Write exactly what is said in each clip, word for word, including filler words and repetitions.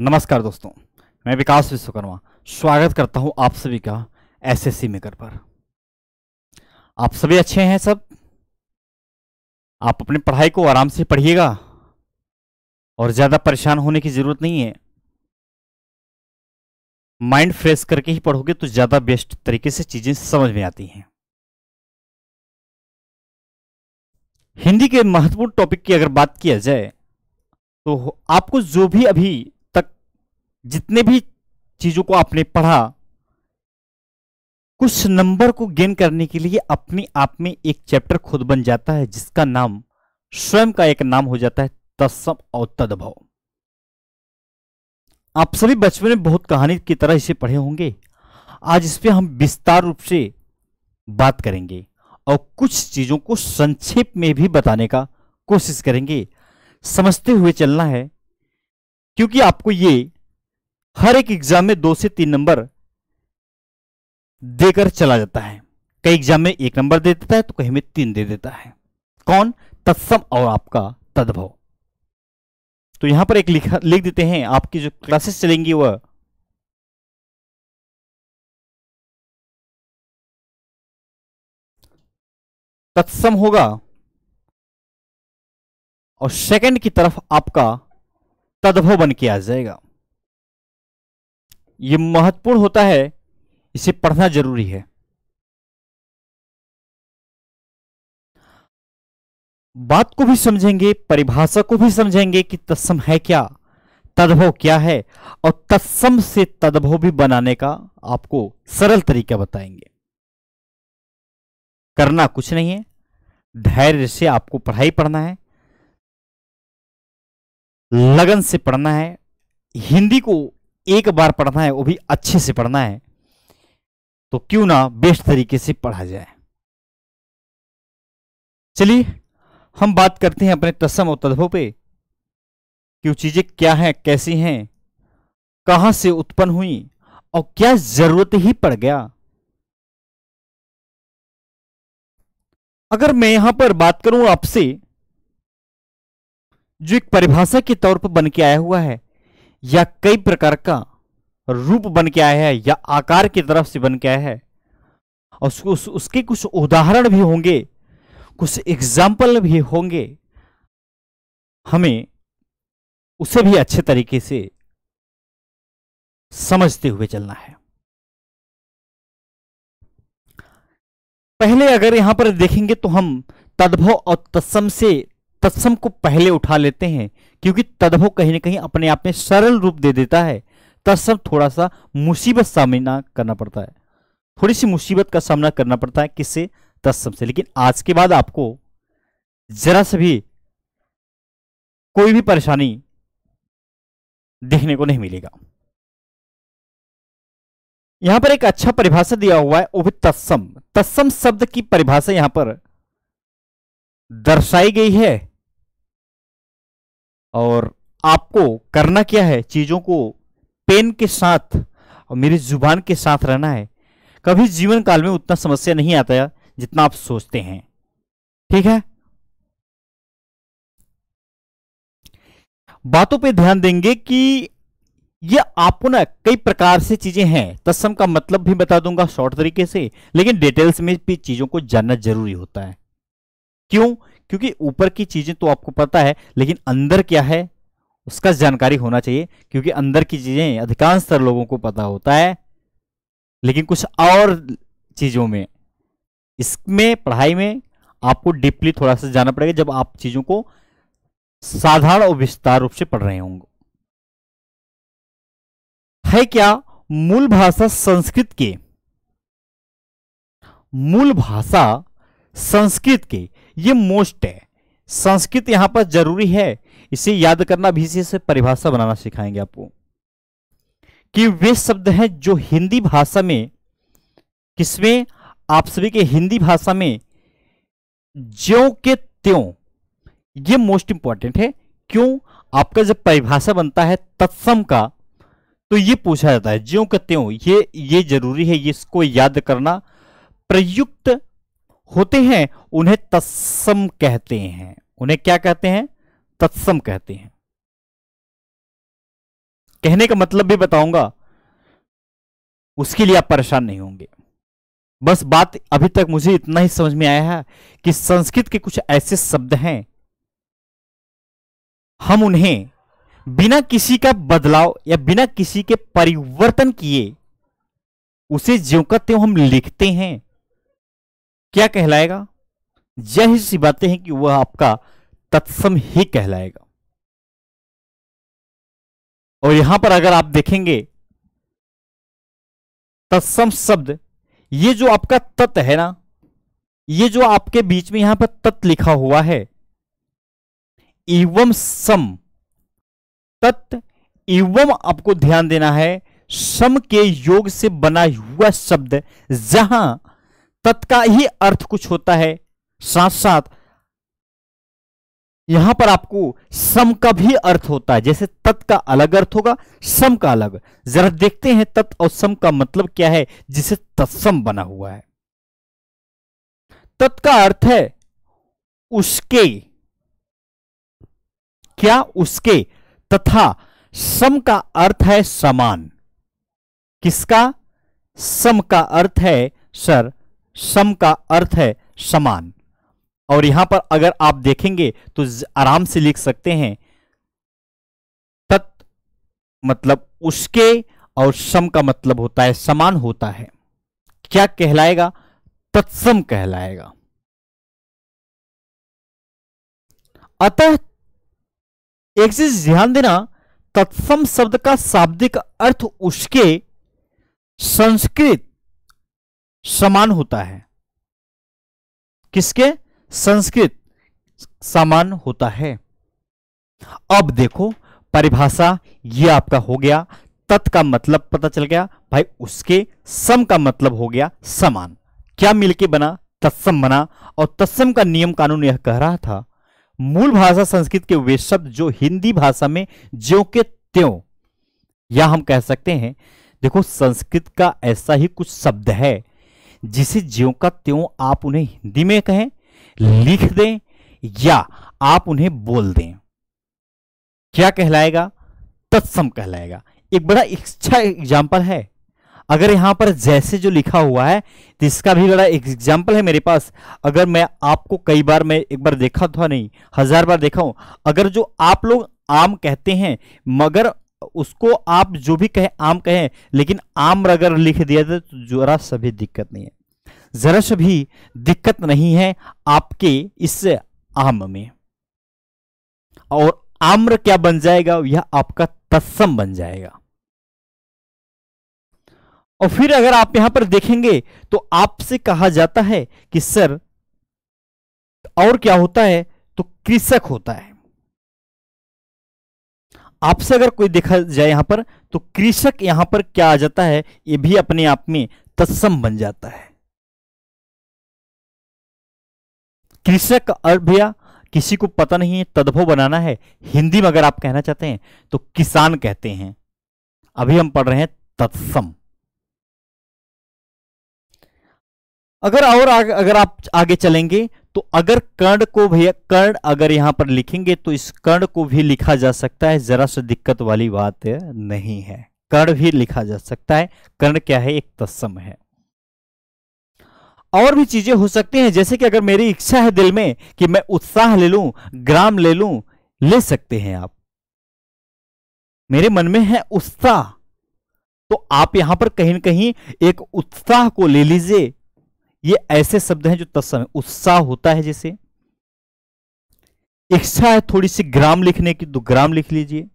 नमस्कार दोस्तों, मैं विकास विश्वकर्मा स्वागत करता हूं आप सभी का एसएससी मेकर पर। आप सभी अच्छे हैं सब? आप अपनी पढ़ाई को आराम से पढ़िएगा और ज़्यादा परेशान होने की ज़रूरत नहीं है। माइंड फ्रेश करके ही पढ़ोगे तो ज़्यादा बेस्ट तरीके से चीज़ें समझ में आती हैं। हिंदी के महत्वपूर्ण टॉपिक की अगर बात किया जाए तो आपको जो भी अभी जितने भी चीजों को आपने पढ़ा, कुछ नंबर को गेन करने के लिए अपने आप में एक चैप्टर खुद बन जाता है जिसका नाम स्वयं का एक नाम हो जाता है तत्सम और तद्भव। आप सभी बचपन में बहुत कहानी की तरह इसे पढ़े होंगे। आज इस पे हम विस्तार रूप से बात करेंगे और कुछ चीजों को संक्षेप में भी बताने का कोशिश करेंगे। समझते हुए चलना है क्योंकि आपको ये हर एक एग्जाम में दो से तीन नंबर देकर चला जाता है। कई एग्जाम में एक नंबर दे देता है तो कहीं में तीन दे देता है। कौन? तत्सम और आपका तद्भव। तो यहां पर एक लिखा लिख देते हैं, आपकी जो क्लासेस चलेंगी वह तत्सम होगा और सेकंड की तरफ आपका तद्भव बन के आ जाएगा। ये महत्वपूर्ण होता है, इसे पढ़ना जरूरी है। बात को भी समझेंगे, परिभाषा को भी समझेंगे कि तत्सम है क्या, तद्भव क्या है, और तत्सम से तद्भव भी बनाने का आपको सरल तरीका बताएंगे। करना कुछ नहीं है, धैर्य से आपको पढ़ाई पढ़ना है, लगन से पढ़ना है। हिंदी को एक बार पढ़ना है, वो भी अच्छे से पढ़ना है, तो क्यों ना बेस्ट तरीके से पढ़ा जाए। चलिए हम बात करते हैं अपने तत्सम और तद्भव पे कि वो चीजें क्या हैं, कैसी हैं, कहां से उत्पन्न हुई और क्या जरूरत ही पड़ गया। अगर मैं यहां पर बात करूं आपसे, जो एक परिभाषा के तौर पर बन के आया हुआ है या कई प्रकार का रूप बन के आया है या आकार की तरफ से बन के आया है, और उसको उस, उसके कुछ उदाहरण भी होंगे, कुछ एग्जाम्पल भी होंगे, हमें उसे भी अच्छे तरीके से समझते हुए चलना है। पहले अगर यहां पर देखेंगे तो हम तद्भव और तत्सम से तत्सम को पहले उठा लेते हैं क्योंकि तद्भव कहीं ना कहीं अपने आप में सरल रूप दे देता है। तत्सम थोड़ा सा मुसीबत सामना करना पड़ता है, थोड़ी सी मुसीबत का सामना करना पड़ता है, किससे? तत्सम से। लेकिन आज के बाद आपको जरा से भी कोई भी परेशानी देखने को नहीं मिलेगा। यहां पर एक अच्छा परिभाषा दिया हुआ है, वो भी तत्सम। तत्सम शब्द की परिभाषा यहां पर दर्शाई गई है और आपको करना क्या है, चीजों को पेन के साथ और मेरी जुबान के साथ रहना है। कभी जीवन काल में उतना समस्या नहीं आता है जितना आप सोचते हैं, ठीक है? बातों पे ध्यान देंगे कि ये आपको ना कई प्रकार से चीजें हैं। तत्सम का मतलब भी बता दूंगा शॉर्ट तरीके से, लेकिन डिटेल्स में भी चीजों को जानना जरूरी होता है। क्यों? क्योंकि ऊपर की चीजें तो आपको पता है, लेकिन अंदर क्या है उसका जानकारी होना चाहिए, क्योंकि अंदर की चीजें अधिकांशतर लोगों को पता होता है, लेकिन कुछ और चीजों में, इसमें पढ़ाई में आपको डीपली थोड़ा सा जाना पड़ेगा जब आप चीजों को साधारण और विस्तार रूप से पढ़ रहे होंगे। है क्या? मूल भाषा संस्कृत के, मूल भाषा संस्कृत के, ये मोस्ट है। संस्कृत यहां पर जरूरी है, इसे याद करना भी, इसे परिभाषा बनाना सिखाएंगे आपको कि वे शब्द हैं जो हिंदी भाषा में, किसमें? आप सभी के हिंदी भाषा में ज्यों के त्यों। ये मोस्ट इंपॉर्टेंट है। क्यों? आपका जब परिभाषा बनता है तत्सम का तो ये पूछा जाता है ज्यों के त्यों। ये ये जरूरी है, ये इसको याद करना। प्रयुक्त होते हैं उन्हें तत्सम कहते हैं। उन्हें क्या कहते हैं? तत्सम कहते हैं। कहने का मतलब भी बताऊंगा, उसके लिए आप परेशान नहीं होंगे। बस बात अभी तक मुझे इतना ही समझ में आया है कि संस्कृत के कुछ ऐसे शब्द हैं, हम उन्हें बिना किसी का बदलाव या बिना किसी के परिवर्तन किए उसे ज्यों का त्यों हम लिखते हैं, क्या कहलाएगा? यही सी बातें हैं कि वह आपका तत्सम ही कहलाएगा। और यहां पर अगर आप देखेंगे तत्सम शब्द, ये जो आपका तत् है ना, ये जो आपके बीच में यहां पर तत् लिखा हुआ है, एवं सम तत् एवं आपको ध्यान देना है, सम के योग से बना हुआ शब्द, जहां तत् का ही अर्थ कुछ होता है, साथ साथ यहां पर आपको सम का भी अर्थ होता है। जैसे तत् का अलग अर्थ होगा, सम का अलग। जरा देखते हैं तत् और सम का मतलब क्या है जिसे तत्सम बना हुआ है। तत् का अर्थ है उसके, क्या उसके, तथा सम का अर्थ है समान। किसका? सम का अर्थ है सर, सम का अर्थ है समान। और यहां पर अगर आप देखेंगे तो आराम से लिख सकते हैं तत् मतलब उसके और सम का मतलब होता है समान होता है। क्या कहलाएगा? तत्सम कहलाएगा। अतः एक चीज ध्यान देना, तत्सम शब्द का शाब्दिक अर्थ उसके संस्कृत समान होता है। किसके? संस्कृत समान होता है। अब देखो परिभाषा, ये आपका हो गया, तत् का मतलब पता चल गया भाई उसके, सम का मतलब हो गया समान, क्या मिलके बना? तत्सम बना। और तत्सम का नियम कानून यह कह रहा था, मूल भाषा संस्कृत के वे शब्द जो हिंदी भाषा में ज्यों के त्यों, या हम कह सकते हैं, देखो संस्कृत का ऐसा ही कुछ शब्द है जिसे ज्यों का त्यों आप उन्हें हिंदी में कहें, लिख दें या आप उन्हें बोल दें, क्या कहलाएगा? तत्सम कहलाएगा। एक बड़ा अच्छा एग्जाम्पल है, अगर यहां पर जैसे जो लिखा हुआ है तो इसका भी बड़ा एग्जाम्पल है मेरे पास। अगर मैं आपको कई बार, मैं एक बार देखा था नहीं, हजार बार देखा हूं, अगर जो आप लोग आम कहते हैं, मगर उसको आप जो भी कहें आम कहें, लेकिन आम अगर लिख दिया जाए तो जरा सभी दिक्कत नहीं है, जरा सभी दिक्कत नहीं है आपके इस आम में, और आम्र क्या बन जाएगा? यह आपका तत्सम बन जाएगा। और फिर अगर आप यहां पर देखेंगे तो आपसे कहा जाता है कि सर और क्या होता है, तो कृषक होता है। आपसे अगर कोई देखा जाए यहां पर तो कृषक यहां पर क्या आ जाता है, यह भी अपने आप में तत्सम बन जाता है। कृषक अर्थ भैया किसी को पता नहीं है, तद्भव बनाना है हिंदी में, अगर आप कहना चाहते हैं तो किसान कहते हैं। अभी हम पढ़ रहे हैं तत्सम। अगर और आग, अगर आप आगे चलेंगे तो अगर कर्ण को भैया, कर्ण अगर यहां पर लिखेंगे तो इस कर्ण को भी लिखा जा सकता है, जरा सा दिक्कत वाली बात नहीं है, कर्ण भी लिखा जा सकता है। कर्ण क्या है? एक तत्सम है। और भी चीजें हो सकती हैं, जैसे कि अगर मेरी इच्छा है दिल में कि मैं उत्साह ले लूं, ग्राम ले लूं, ले सकते हैं आप, मेरे मन में है उत्साह, तो आप यहां पर कहीं ना कहीं एक उत्साह को ले लीजिए। ये ऐसे शब्द हैं जो तत्सम है। उत्साह होता है, जैसे इच्छा है थोड़ी सी ग्राम लिखने की तो ग्राम लिख लीजिए,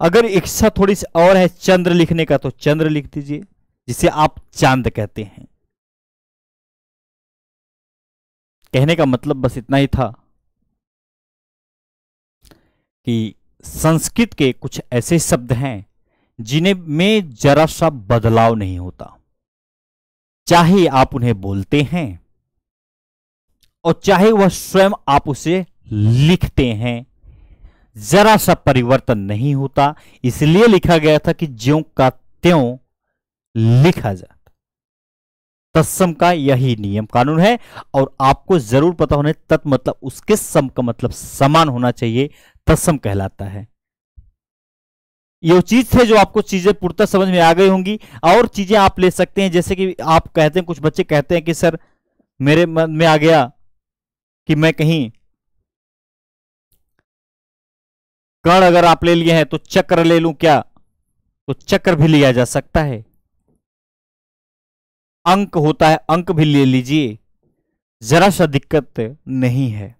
अगर इच्छा थोड़ी सी और है चंद्र लिखने का तो चंद्र लिख दीजिए, जिसे आप चांद कहते हैं। कहने का मतलब बस इतना ही था कि संस्कृत के कुछ ऐसे शब्द हैं जिन्हें में जरा सा बदलाव नहीं होता, चाहे आप उन्हें बोलते हैं और चाहे वह स्वयं आप उसे लिखते हैं, जरा सा परिवर्तन नहीं होता। इसलिए लिखा गया था कि ज्यों का त्यों लिखा जाता। तत्सम का यही नियम कानून है। और आपको जरूर पता होने, तत् मतलब उसके, सम का मतलब समान होना चाहिए, तत्सम कहलाता है। ये चीज थे जो आपको चीजें पूर्णतः समझ में आ गई होंगी। और चीजें आप ले सकते हैं, जैसे कि आप कहते हैं, कुछ बच्चे कहते हैं कि सर मेरे मन में आ गया कि मैं कहीं कण अगर आप ले लिए हैं तो चक्र ले लूं क्या, तो चक्र भी लिया जा सकता है। अंक होता है, अंक भी ले लीजिए, जरा सा दिक्कत नहीं है।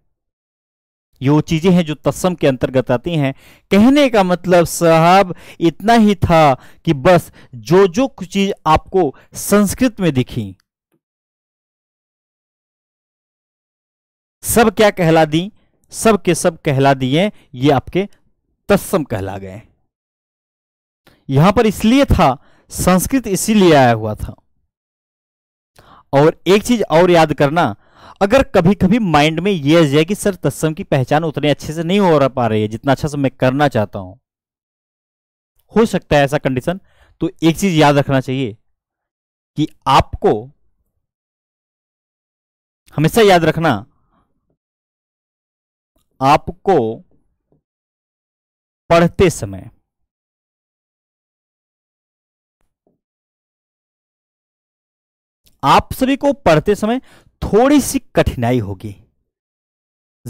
ये वो चीजें हैं जो तत्सम के अंतर्गत आती हैं। कहने का मतलब साहब इतना ही था कि बस जो जो कुछ चीज आपको संस्कृत में दिखी सब क्या कहला दी, सब के सब कहला दिए, ये आपके तत्सम कहला गए। यहां पर इसलिए था, संस्कृत इसीलिए आया हुआ था। और एक चीज और याद करना, अगर कभी कभी माइंड में यह आ जाए कि सर तत्सम की पहचान उतने अच्छे से नहीं हो पा रही है जितना अच्छा से मैं करना चाहता हूं, हो सकता है ऐसा कंडीशन, तो एक चीज याद रखना चाहिए कि आपको हमेशा याद रखना, आपको पढ़ते समय आप सभी को पढ़ते समय थोड़ी सी कठिनाई होगी।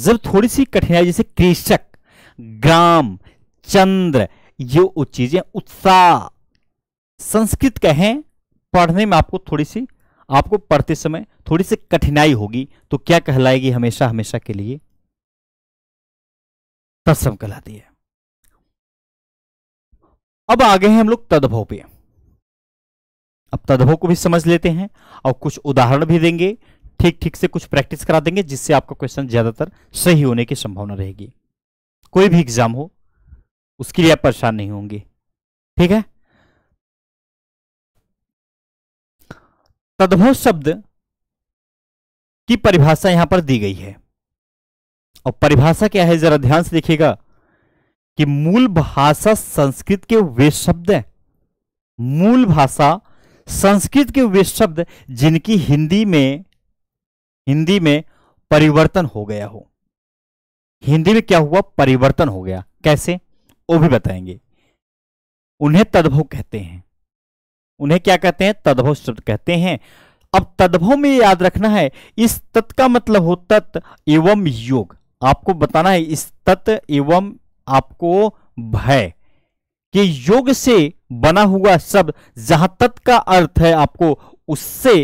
जब थोड़ी सी कठिनाई, जैसे कृषक, ग्राम, चंद्र, ये वो चीजें उत्साह संस्कृत के हैं, पढ़ने में आपको थोड़ी सी, आपको पढ़ते समय थोड़ी सी कठिनाई होगी, तो क्या कहलाएगी, हमेशा हमेशा के लिए तत्सम कहलाती है। अब आगे हैं हम लोग तदभव पे। अब तदभव को भी समझ लेते हैं और कुछ उदाहरण भी देंगे, ठीक ठीक से कुछ प्रैक्टिस करा देंगे, जिससे आपका क्वेश्चन ज्यादातर सही होने की संभावना रहेगी। कोई भी एग्जाम हो उसके लिए आप परेशान नहीं होंगे, ठीक है। तदभव शब्द की परिभाषा यहां पर दी गई है, और परिभाषा क्या है जरा ध्यान से देखिएगा कि मूल भाषा संस्कृत के वे शब्द हैं, मूल भाषा संस्कृत के वे शब्द जिनकी हिंदी में हिंदी में परिवर्तन हो गया हो। हिंदी में क्या हुआ, परिवर्तन हो गया, कैसे वो भी बताएंगे। उन्हें तदभव कहते हैं, उन्हें क्या कहते हैं, तदभव शब्द कहते हैं। अब तदभव में याद रखना है, इस तत् का मतलब हो तत् एवं योग, आपको बताना है इस तत् एवं आपको भय कि योग से बना हुआ शब्द, जहां तत् का अर्थ है आपको उससे,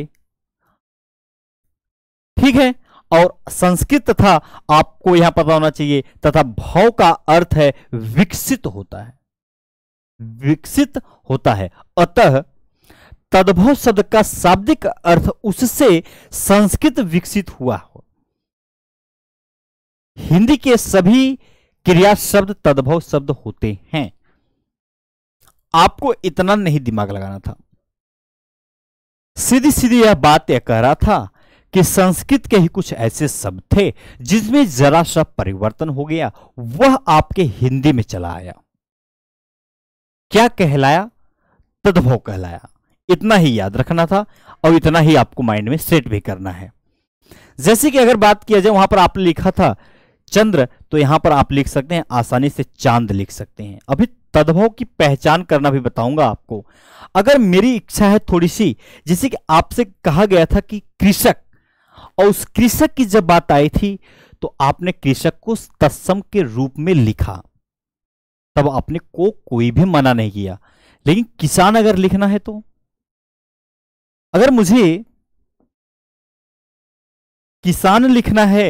ठीक है। और संस्कृत तथा आपको यहां पता होना चाहिए, तथा भाव का अर्थ है विकसित होता है, विकसित होता है। अतः तदभव शब्द का शाब्दिक अर्थ उससे संस्कृत विकसित हुआ हो। हिंदी के सभी क्रिया शब्द तदभव शब्द होते हैं। आपको इतना नहीं दिमाग लगाना था, सीधी सीधी यह बात यह कह रहा था कि संस्कृत के ही कुछ ऐसे शब्द थे जिसमें जरा सा परिवर्तन हो गया, वह आपके हिंदी में चला आया। क्या कहलाया, तदभव कहलाया। इतना ही याद रखना था और इतना ही आपको माइंड में सेट भी करना है। जैसे कि अगर बात किया जाए, वहां पर आपने लिखा था चंद्र, तो यहां पर आप लिख सकते हैं आसानी से चांद लिख सकते हैं। अभी तदभव की पहचान करना भी बताऊंगा आपको। अगर मेरी इच्छा है थोड़ी सी, जैसे कि आपसे कहा गया था कि कृषक, और उस कृषक की जब बात आई थी तो आपने कृषक को तत्सम के रूप में लिखा, तब आपने को कोई भी मना नहीं किया। लेकिन किसान अगर लिखना है तो, अगर मुझे किसान लिखना है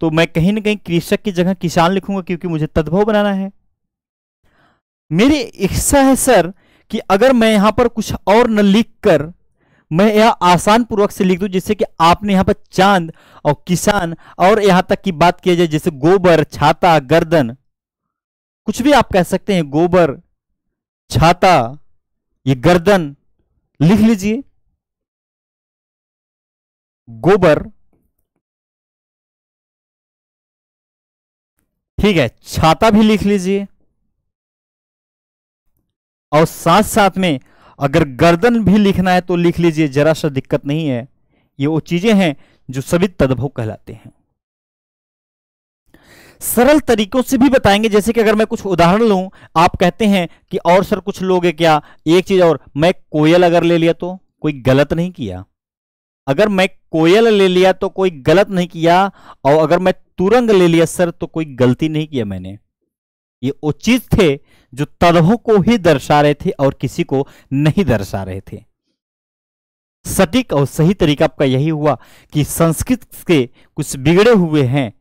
तो मैं कहीं ना कहीं कृषक की जगह किसान लिखूंगा, क्योंकि मुझे तदभव बनाना है। मेरी इच्छा है सर कि अगर मैं यहां पर कुछ और न लिखकर मैं यह आसान पूर्वक से लिख दूं, जैसे कि आपने यहां पर चांद और किसान, और यहां तक की बात किया जाए जैसे गोबर, छाता, गर्दन, कुछ भी आप कह सकते हैं, गोबर, छाता, ये गर्दन लिख लीजिए। गोबर, ठीक है, छाता भी लिख लीजिए, और साथ साथ में अगर गर्दन भी लिखना है तो लिख लीजिए, जरा सा दिक्कत नहीं है। ये वो चीजें हैं जो सभी तदभव कहलाते हैं। सरल तरीकों से भी बताएंगे। जैसे कि अगर मैं कुछ उदाहरण लूं, आप कहते हैं कि और सर कुछ लोगे क्या, एक चीज और, मैं कोयल अगर ले लिया तो कोई गलत नहीं किया, अगर मैं कोयल ले लिया तो कोई गलत नहीं किया, और अगर मैं तुरंग ले लिया सर तो कोई गलती नहीं किया मैंने। ये वो चीज थे जो तलवों को ही दर्शा रहे थे और किसी को नहीं दर्शा रहे थे। सटीक और सही तरीका आपका यही हुआ कि संस्कृत के कुछ बिगड़े हुए हैं,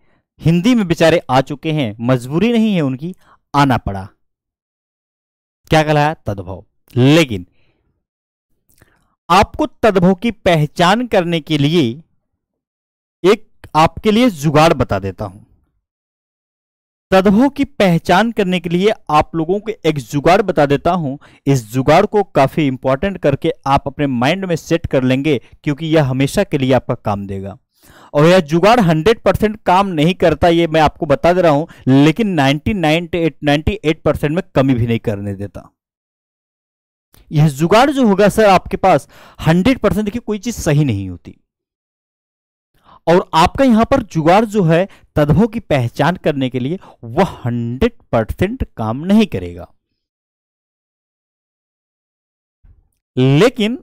हिंदी में बेचारे आ चुके हैं, मजबूरी नहीं है उनकी, आना पड़ा, क्या कहलाया तद्भव। लेकिन आपको तद्भव की पहचान करने के लिए एक आपके लिए जुगाड़ बता देता हूं। तद्भव की पहचान करने के लिए आप लोगों को एक जुगाड़ बता देता हूं। इस जुगाड़ को काफी इंपॉर्टेंट करके आप अपने माइंड में सेट कर लेंगे, क्योंकि यह हमेशा के लिए आपका काम देगा। और यह जुगाड़ सौ परसेंट काम नहीं करता, ये मैं आपको बता दे रहा हूं, लेकिन निन्यानवे, अट्ठानवे परसेंट में कमी भी नहीं करने देता। यह जुगाड़ जो होगा सर आपके पास सौ परसेंट, देखिए कोई चीज सही नहीं होती, और आपका यहां पर जुगाड़ जो है तद्भव की पहचान करने के लिए, वह सौ परसेंट काम नहीं करेगा। लेकिन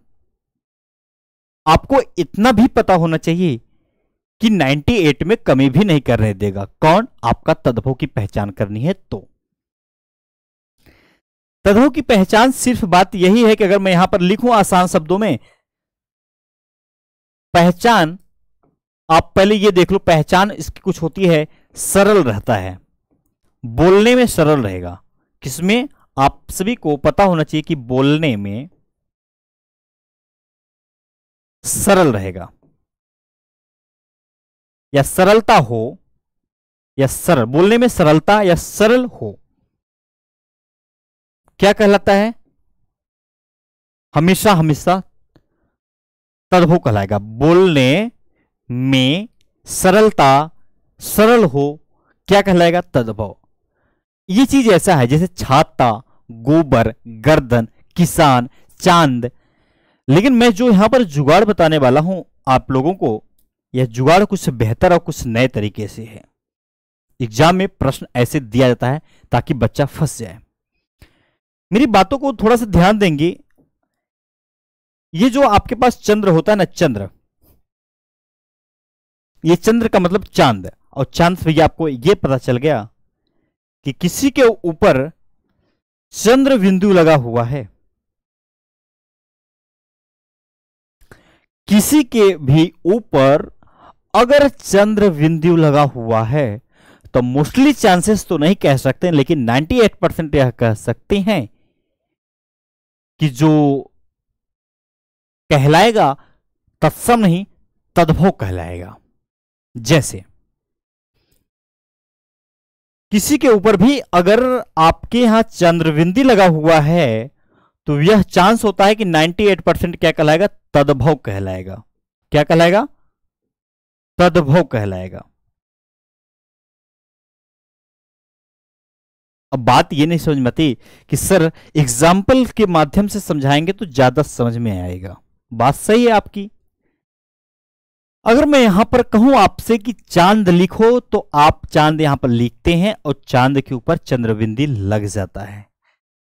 आपको इतना भी पता होना चाहिए कि अट्ठानवे में कमी भी नहीं करने देगा। कौन? आपका तद्भव की पहचान करनी है तो तद्भव की पहचान। सिर्फ बात यही है कि अगर मैं यहां पर लिखूं आसान शब्दों में पहचान, आप पहले ये देख लो पहचान इसकी कुछ होती है, सरल रहता है, बोलने में सरल रहेगा। किसमें? आप सभी को पता होना चाहिए कि बोलने में सरल रहेगा, या सरलता हो, या सरल बोलने में सरलता या सरल हो, क्या कहलाता है? हमेशा हमेशा तद्भव कहलाएगा। बोलने में सरलता, सरल हो, क्या कहलाएगा? तद्भव। ये चीज ऐसा है जैसे छाता, गोबर, गर्दन, किसान, चांद। लेकिन मैं जो यहां पर जुगाड़ बताने वाला हूं आप लोगों को, यह जुगाड़ कुछ बेहतर और कुछ नए तरीके से है। एग्जाम में प्रश्न ऐसे दिया जाता है ताकि बच्चा फंस जाए। मेरी बातों को थोड़ा सा ध्यान देंगे। ये जो आपके पास चंद्र होता है ना, चंद्र, ये चंद्र का मतलब चांद, और चांद से भी आपको यह पता चल गया कि किसी के ऊपर चंद्र बिंदु लगा हुआ है। किसी के भी ऊपर अगर चंद्र बिंदु लगा हुआ है तो मोस्टली चांसेस तो नहीं कह सकते, लेकिन अट्ठानवे परसेंट यह कह सकते हैं कि जो कहलाएगा तत्सम नहीं, तद्भव कहलाएगा। जैसे किसी के ऊपर भी अगर आपके यहां चंद्रबिंदी लगा हुआ है तो यह चांस होता है कि अट्ठानवे परसेंट क्या कहलाएगा? तद्भव कहलाएगा। क्या कहलाएगा? तद्भव कहलाएगा। अब बात यह नहीं समझ में आती कि सर एग्जाम्पल के माध्यम से समझाएंगे तो ज्यादा समझ में आएगा। बात सही है आपकी। अगर मैं यहां पर कहूं आपसे कि चांद लिखो तो आप चांद यहां पर लिखते हैं और चांद के ऊपर चंद्रबिंदी लग जाता है।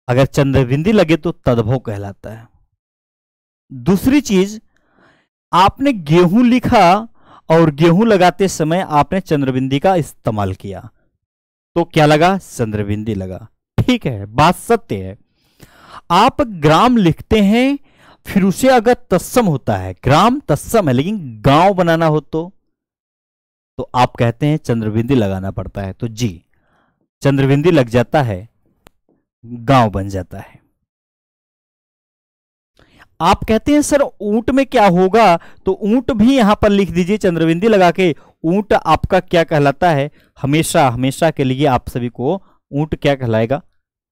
अगर चंद्रबिंदी लगे तो तद्भव कहलाता है। दूसरी चीज, आपने गेहूं लिखा और गेहूं लगाते समय आपने चंद्रबिंदी का इस्तेमाल किया तो क्या लगा? चंद्रबिंदी लगा। ठीक है, बात सत्य है। आप ग्राम लिखते हैं, फिर उसे अगर तत्सम होता है, ग्राम तत्सम है, लेकिन गांव बनाना हो तो तो आप कहते हैं चंद्रबिंदी लगाना पड़ता है, तो जी चंद्रबिंदी लग जाता है, गांव बन जाता है। आप कहते हैं सर ऊंट में क्या होगा, तो ऊंट भी यहां पर लिख दीजिए चंद्रबिंदी लगा के। ऊंट आपका क्या कहलाता है? हमेशा हमेशा के लिए आप सभी को ऊंट क्या कहलाएगा?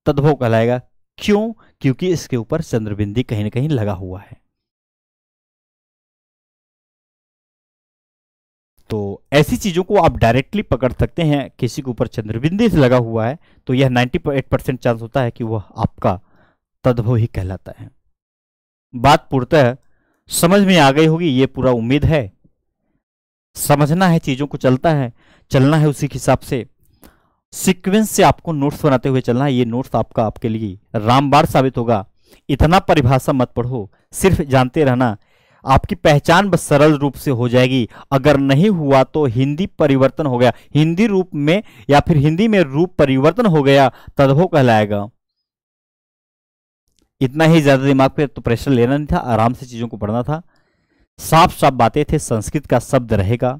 तद्भव कहलाएगा। क्यों? क्योंकि इसके ऊपर चंद्रबिंदी कहीं ना कहीं लगा हुआ है। तो ऐसी चीजों को आप डायरेक्टली पकड़ सकते हैं। किसी के ऊपर चंद्रबिंदी से लगा हुआ है तो यह अट्ठानवे परसेंट चांस होता है कि वह आपका तद्भव ही कहलाता है। बात पूर्णतः समझ में आ गई होगी, यह पूरा उम्मीद है। समझना है चीजों को, चलता है चलना है उसी के हिसाब से। सीक्वेंस से आपको नोट्स बनाते हुए चलना है। ये नोट्स आपका आपके लिए रामबाण साबित होगा। इतना परिभाषा मत पढ़ो, सिर्फ जानते रहना, आपकी पहचान बस सरल रूप से हो जाएगी। अगर नहीं हुआ तो हिंदी परिवर्तन हो गया, हिंदी रूप में या फिर हिंदी में रूप परिवर्तन हो गया तदभव कहलाएगा। इतना ही ज्यादा दिमाग पे तो प्रेशर लेना नहीं था, आराम से चीजों को पढ़ना था। साफ साफ बातें थे, संस्कृत का शब्द रहेगा,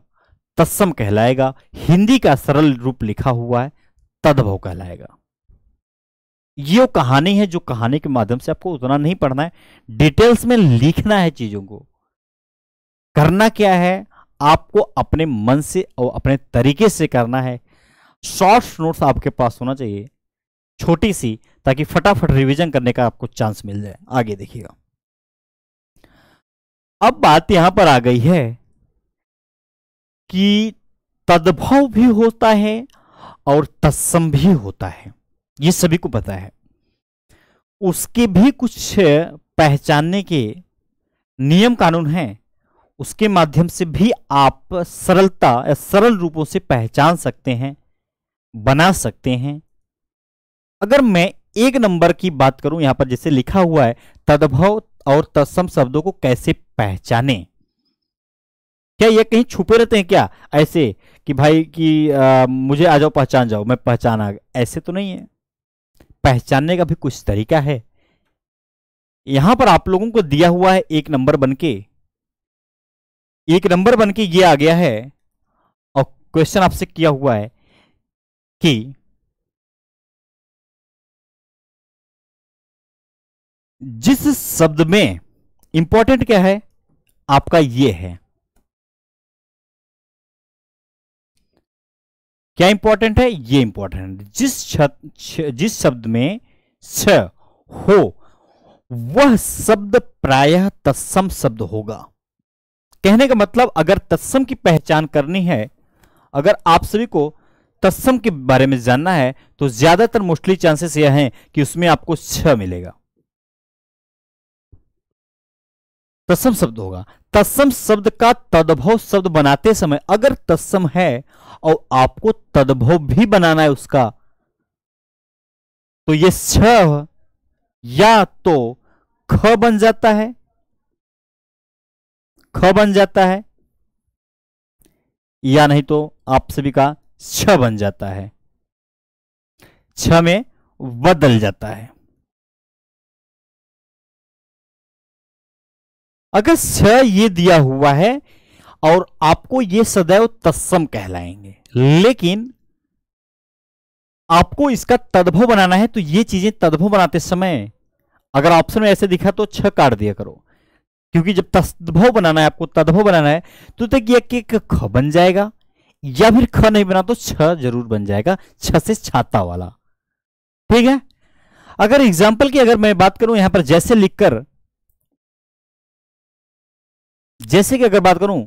तत्सम कहलाएगा, हिंदी का सरल रूप लिखा हुआ है, तदभव कहलाएगा। ये कहानी है, जो कहानी के माध्यम से आपको उतना नहीं पढ़ना है, डिटेल्स में लिखना है चीजों को। करना क्या है आपको, अपने मन से और अपने तरीके से करना है। शॉर्ट नोट्स आपके पास होना चाहिए, छोटी सी, ताकि फटाफट रिवीजन करने का आपको चांस मिल जाए। आगे देखिएगा। अब बात यहां पर आ गई है कि तदभव भी होता है और तत्सम भी होता है, ये सभी को पता है। उसके भी कुछ पहचानने के नियम कानून हैं, उसके माध्यम से भी आप सरलता या सरल रूपों से पहचान सकते हैं, बना सकते हैं। अगर मैं एक नंबर की बात करूं, यहां पर जैसे लिखा हुआ है तदभव और तत्सम शब्दों को कैसे पहचाने, क्या ये कहीं छुपे रहते हैं क्या? ऐसे कि भाई कि आ, मुझे आ जाओ पहचान जाओ, मैं पहचान आ गया, ऐसे तो नहीं है। पहचानने का भी कुछ तरीका है। यहां पर आप लोगों को दिया हुआ है एक नंबर बनके, एक नंबर बनके ये आ गया है, और क्वेश्चन आपसे किया हुआ है कि जिस शब्द में इंपॉर्टेंट क्या है आपका, ये है क्या इंपॉर्टेंट है, ये इंपॉर्टेंट है। जिस छ, छ, जिस शब्द में छ हो वह शब्द प्रायः तत्सम शब्द होगा। कहने का मतलब, अगर तत्सम की पहचान करनी है, अगर आप सभी को तत्सम के बारे में जानना है, तो ज्यादातर मोस्टली चांसेस यह हैं कि उसमें आपको छ मिलेगा, तत्सम शब्द होगा। तत्सम शब्द का तदभव शब्द बनाते समय, अगर तत्सम है और आपको तदभव भी बनाना है उसका, तो ये छ या तो ख बन जाता है, ख बन जाता है, या नहीं तो आप सभी का छ बन जाता है, छ में बदल जाता है। अगर छ ये दिया हुआ है और आपको ये सदैव तत्सम कहलाएंगे, लेकिन आपको इसका तदभव बनाना है, तो ये चीजें तदभव बनाते समय अगर ऑप्शन में ऐसे दिखा तो छ काट दिया करो, क्योंकि जब तदभव बनाना है, आपको तदभव बनाना है, तो तक ये एक ख बन जाएगा, या फिर ख नहीं बना तो छ जरूर बन जाएगा, छ से छाता वाला, ठीक है। अगर एग्जाम्पल की अगर मैं बात करूं, यहां पर जैसे लिखकर, जैसे कि अगर बात करूं,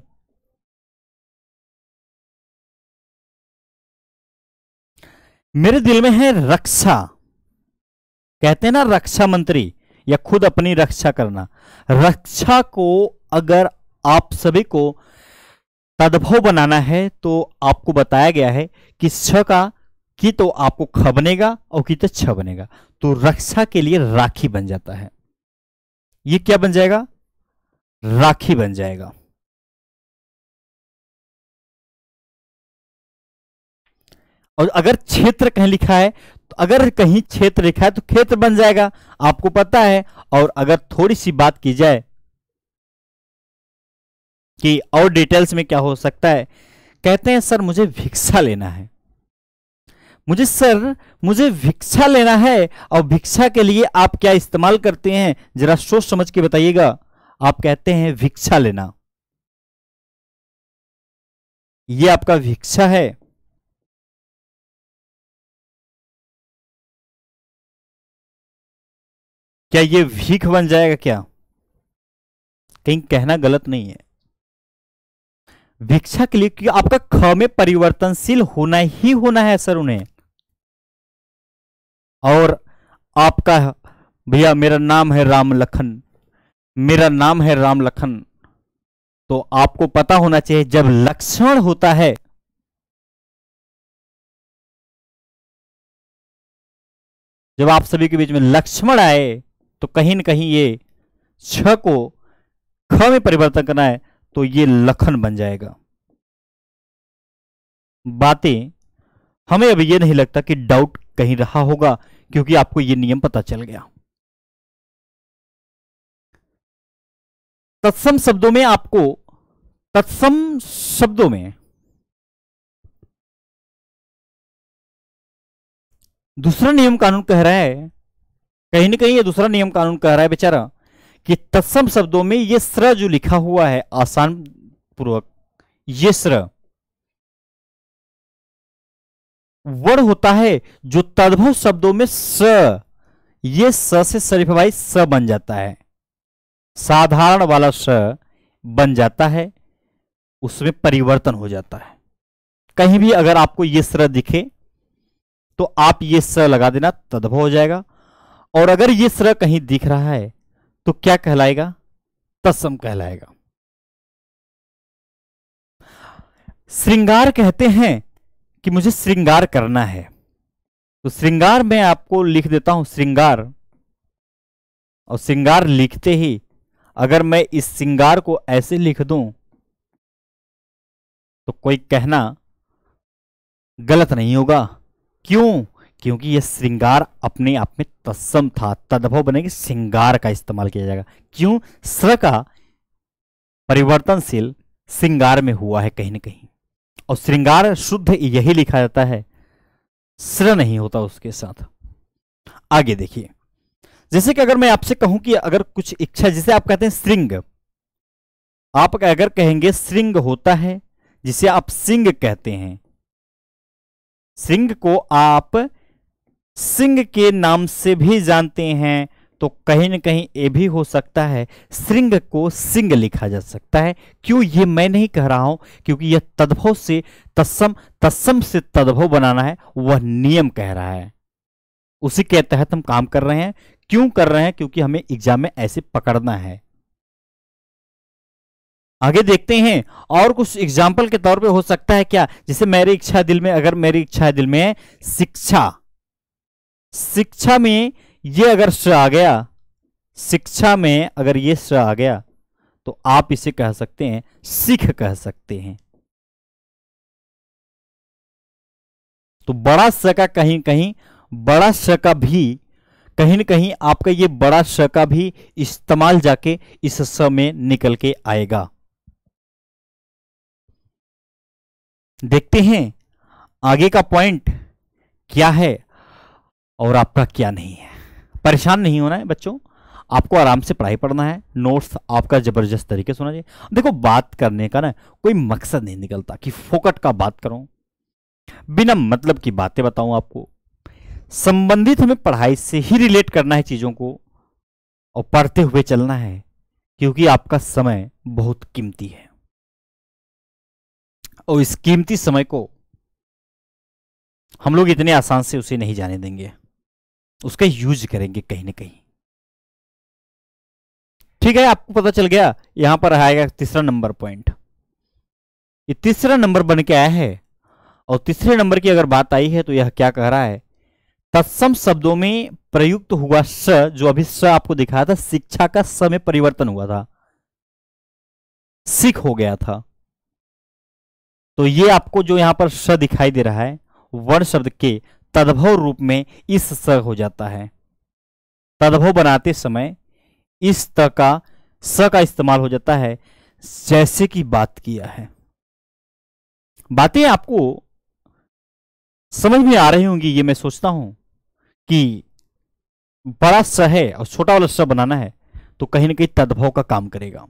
मेरे दिल में है रक्षा, कहते हैं ना रक्षा मंत्री, या खुद अपनी रक्षा करना। रक्षा को अगर आप सभी को तदभव बनाना है, तो आपको बताया गया है कि छ का की तो आपको ख बनेगा और की तो छ बनेगा, तो रक्षा के लिए राखी बन जाता है। ये क्या बन जाएगा, राखी बन जाएगा। और अगर क्षेत्र कहीं लिखा है, तो अगर कहीं क्षेत्र लिखा है तो क्षेत्र बन जाएगा, आपको पता है। और अगर थोड़ी सी बात की जाए कि और डिटेल्स में क्या हो सकता है, कहते हैं सर मुझे भिक्षा लेना है, मुझे सर मुझे भिक्षा लेना है, और भिक्षा के लिए आप क्या इस्तेमाल करते हैं, जरा सोच समझ के बताइएगा। आप कहते हैं भिक्षा लेना, यह आपका भिक्षा है। क्या ये भीख बन जाएगा क्या? कहीं कहना गलत नहीं है। भिक्षा के लिए कि आपका ख में परिवर्तनशील होना ही होना है सर उन्हें, और आपका भैया मेरा नाम है राम लखन, मेरा नाम है राम लखन, तो आपको पता होना चाहिए जब लक्षण होता है जब आप सभी के बीच में लक्ष्मण आए तो कहीं न कहीं ये छ को ख में परिवर्तन करना है, तो ये लखन बन जाएगा। बातें हमें अब ये नहीं लगता कि डाउट कहीं रहा होगा, क्योंकि आपको ये नियम पता चल गया। तत्सम शब्दों में आपको तत्सम शब्दों में दूसरा नियम कानून कह रहा है, कहीं ना कहीं ये दूसरा नियम कानून कह रहा है बेचारा कि तत्सम शब्दों में ये स्र जो लिखा हुआ है आसान पूर्वक, ये स्र वर्ण होता है जो तद्भव शब्दों में स, ये स से शरीफ भाई स बन जाता है, साधारण वाला स बन जाता है, उसमें परिवर्तन हो जाता है। कहीं भी अगर आपको ये स्र दिखे तो आप ये स्र लगा देना, तद्भव हो जाएगा। और अगर ये स्र कहीं दिख रहा है तो क्या कहलाएगा? तत्सम कहलाएगा। श्रृंगार कहते हैं कि मुझे श्रृंगार करना है, तो श्रृंगार मैं आपको लिख देता हूं श्रृंगार, और श्रृंगार लिखते ही अगर मैं इस श्रृंगार को ऐसे लिख दूं तो कोई कहना गलत नहीं होगा। क्यों? क्योंकि यह श्रृंगार अपने आप में तत्सम था, तद्भव बनेगी, श्रृंगार का इस्तेमाल किया जाएगा। क्यों? स्र का परिवर्तनशील श्रृंगार में हुआ है कहीं ना कहीं, और श्रृंगार शुद्ध यही लिखा जाता है, स्र नहीं होता उसके साथ। आगे देखिए, जैसे कि अगर मैं आपसे कहूं कि अगर कुछ इच्छा, जिसे आप कहते हैं श्रृंग, आप अगर कहेंगे श्रृंग होता है जिसे आप सिंग कहते हैं, श्रृंग को आप सिंग के नाम से भी जानते हैं, तो कहीं ना कहीं ये भी हो सकता है श्रृंग को सिंग लिखा जा सकता है। क्यों? ये मैं नहीं कह रहा हूं, क्योंकि यह तद्भव से तत्सम, तत्सम से तद्भव बनाना है, वह नियम कह रहा है, उसी के तहत हम काम कर रहे हैं। क्यों कर रहे हैं? क्योंकि हमें एग्जाम में ऐसे पकड़ना है। आगे देखते हैं, और कुछ एग्जाम्पल के तौर पे हो सकता है क्या, जैसे मेरी इच्छा दिल में, अगर मेरी इच्छा दिल में है शिक्षा, शिक्षा में ये अगर स आ गया, शिक्षा में अगर ये स आ गया तो आप इसे कह सकते हैं सिख कह सकते हैं। तो बड़ा स का कहीं कहीं, बड़ा स का भी कहीं न कहीं आपका ये बड़ा स का भी इस्तेमाल जाके इस स में निकल के आएगा। देखते हैं आगे का पॉइंट क्या है और आपका क्या नहीं है। परेशान नहीं होना है बच्चों, आपको आराम से पढ़ाई पढ़ना है, नोट्स आपका जबरदस्त तरीके से होना चाहिए। देखो, बात करने का ना कोई मकसद नहीं निकलता कि फोकट का बात करूं, बिना मतलब की बातें बताऊं आपको। संबंधित हमें पढ़ाई से ही रिलेट करना है चीज़ों को, और पढ़ते हुए चलना है, क्योंकि आपका समय बहुत कीमती है, और इस कीमती समय को हम लोग इतने आसान से उसे नहीं जाने देंगे, उसका यूज करेंगे कहीं ना कहीं। ठीक है, आपको पता चल गया। यहां पर आएगा तीसरा नंबर पॉइंट, ये तीसरा नंबर बन के आया है, और तीसरे नंबर की अगर बात आई है तो यह क्या कह रहा है? तत्सम शब्दों में प्रयुक्त हुआ स, जो अभी स आपको दिखाया था, शिक्षा का स में परिवर्तन हुआ था, सिख हो गया था, तो ये आपको जो यहां पर स दिखाई दे रहा है वर्ण शब्द के तद्भव रूप में इस स हो जाता है। तद्भव बनाते समय इस त का स का इस्तेमाल हो जाता है, जैसे कि बात किया है। बातें आपको समझ में आ रही होंगी, ये मैं सोचता हूं कि बड़ा स है और छोटा वाला स बनाना है, तो कहीं ना कहीं तद्भव का काम करेगा।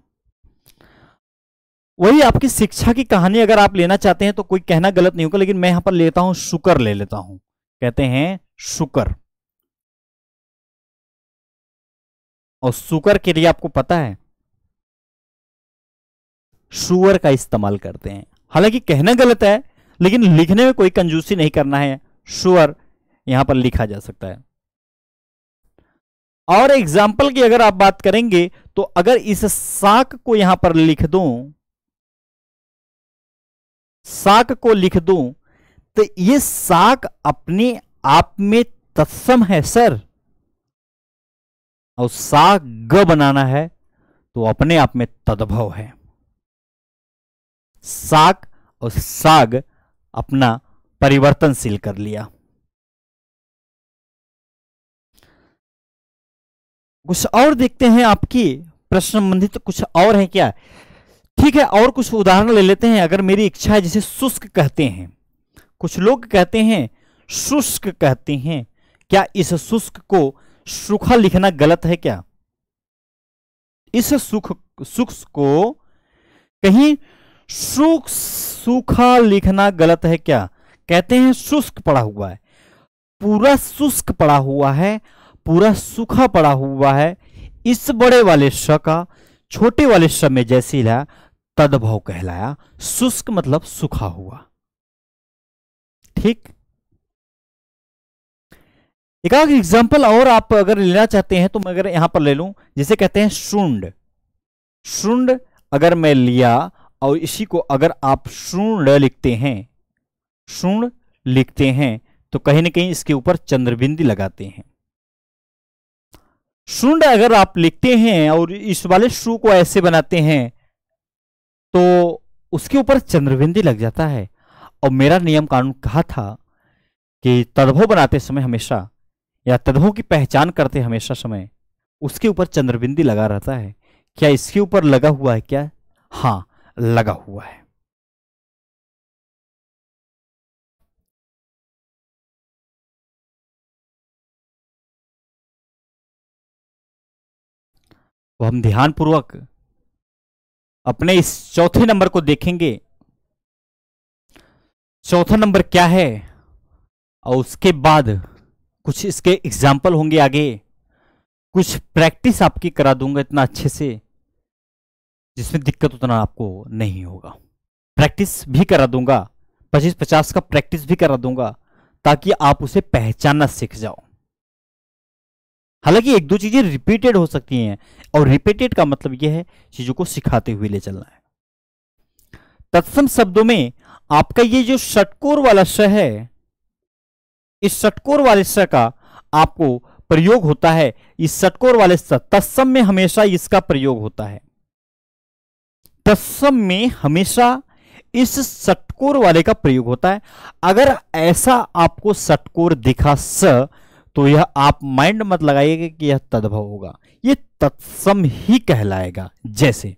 वही आपकी शिक्षा की कहानी अगर आप लेना चाहते हैं तो कोई कहना गलत नहीं होगा, लेकिन मैं यहां पर लेता हूं शुकर, ले लेता हूं, कहते हैं शुकर। और शुकर के लिए आपको पता है शुअर का इस्तेमाल करते हैं, हालांकि कहना गलत है लेकिन लिखने में कोई कंजूसी नहीं करना है, शुअर यहां पर लिखा जा सकता है। और एग्जाम्पल की अगर आप बात करेंगे तो अगर इस साक को यहां पर लिख दूं, साक को लिख दूं, तो ये साक अपने आप में तत्सम है सर, और सा ग बनाना है तो अपने आप में तद्भव है। साग और साग अपना परिवर्तनशील कर लिया। कुछ और देखते हैं, आपकी प्रश्न संबंधित तो कुछ और है क्या? ठीक है, और कुछ उदाहरण ले लेते हैं। अगर मेरी इच्छा है, जिसे शुष्क कहते हैं, कुछ लोग कहते हैं शुष्क कहते हैं, क्या इस शुष्क को सूखा लिखना गलत है क्या? इस सुख सुख को कहीं सुख सूखा लिखना गलत है क्या? कहते हैं शुष्क पड़ा हुआ है, पूरा शुष्क पड़ा हुआ है, पूरा सूखा पड़ा हुआ है। इस बड़े वाले श का छोटे वाले श में जैसे लाया तद्भव कहलाया। शुष्क मतलब सूखा हुआ। ठीक, एक आध एग्जाम्पल और आप अगर लेना चाहते हैं तो मैं अगर यहां पर ले लूं, जिसे कहते हैं शूंड। शूंड अगर मैं लिया और इसी को अगर आप शूंड लिखते हैं, शूंड लिखते हैं तो कहीं ना कहीं इसके ऊपर चंद्रबिंदी लगाते हैं। शूंड अगर आप लिखते हैं और इस वाले शू को ऐसे बनाते हैं तो उसके ऊपर चंद्रबिंदी लग जाता है। और मेरा नियम कानून कहा था कि तद्भव बनाते समय हमेशा, या तद्भव की पहचान करते हमेशा समय उसके ऊपर चंद्रबिंदी लगा रहता है। क्या इसके ऊपर लगा हुआ है क्या? हां, लगा हुआ है। तो हम ध्यानपूर्वक अपने इस चौथे नंबर को देखेंगे। चौथा नंबर क्या है, और उसके बाद कुछ इसके एग्जाम्पल होंगे। आगे कुछ प्रैक्टिस आपकी करा दूंगा इतना अच्छे से जिसमें दिक्कत उतना आपको नहीं होगा। प्रैक्टिस भी करा दूंगा, पच्चीस पचास का प्रैक्टिस भी करा दूंगा, ताकि आप उसे पहचानना सीख जाओ। हालांकि एक दो चीजें रिपीटेड हो सकती हैं, और रिपीटेड का मतलब यह है चीजों को सिखाते हुए ले चलना है। तत्सम शब्दों में आपका ये जो षटकोर वाला श है, इस षटकोर वाले श का आपको प्रयोग होता है। इस षटकोर वाले श तत्सम में हमेशा इसका प्रयोग होता है। तत्सम में हमेशा इस षटकोर वाले का प्रयोग होता है। अगर ऐसा आपको षटकोर दिखा स, तो यह आप माइंड मत लगाइएगा कि यह तद्भव होगा, यह तत्सम ही कहलाएगा। जैसे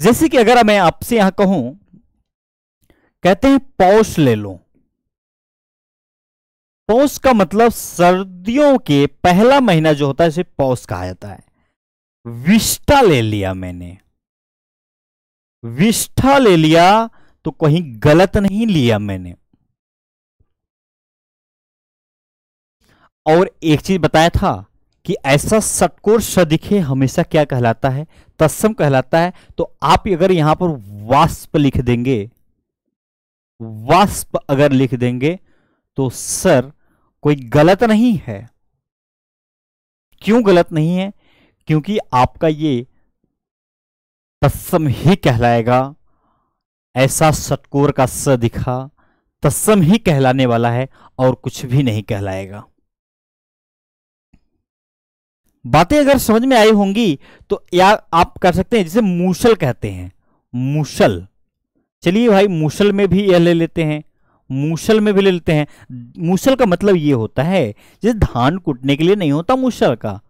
जैसे कि अगर मैं आपसे यहां कहूं, कहते हैं पौष ले लो। पौष का मतलब सर्दियों के पहला महीना जो होता है इसे पौष कहा जाता है। विष्ठा ले लिया मैंने, विष्ठा ले लिया तो कहीं गलत नहीं लिया मैंने। और एक चीज बताया था कि ऐसा षटकोर श दिखे हमेशा क्या कहलाता है? तत्सम कहलाता है। तो आप अगर यहां पर वाष्प लिख देंगे, वाष्प अगर लिख देंगे तो सर कोई गलत नहीं है। क्यों गलत नहीं है? क्योंकि आपका ये तत्सम ही कहलाएगा। ऐसा षटकोर का स दिखा तत्सम ही कहलाने वाला है, और कुछ भी नहीं कहलाएगा। बातें अगर समझ में आई होंगी तो या आप कर सकते हैं, जिसे मूसल कहते हैं। मूसल, चलिए भाई मूसल में भी यह ले लेते हैं, मूसल में भी ले लेते हैं। मूसल का मतलब ये होता है जैसे धान कूटने के लिए नहीं होता मूसल का,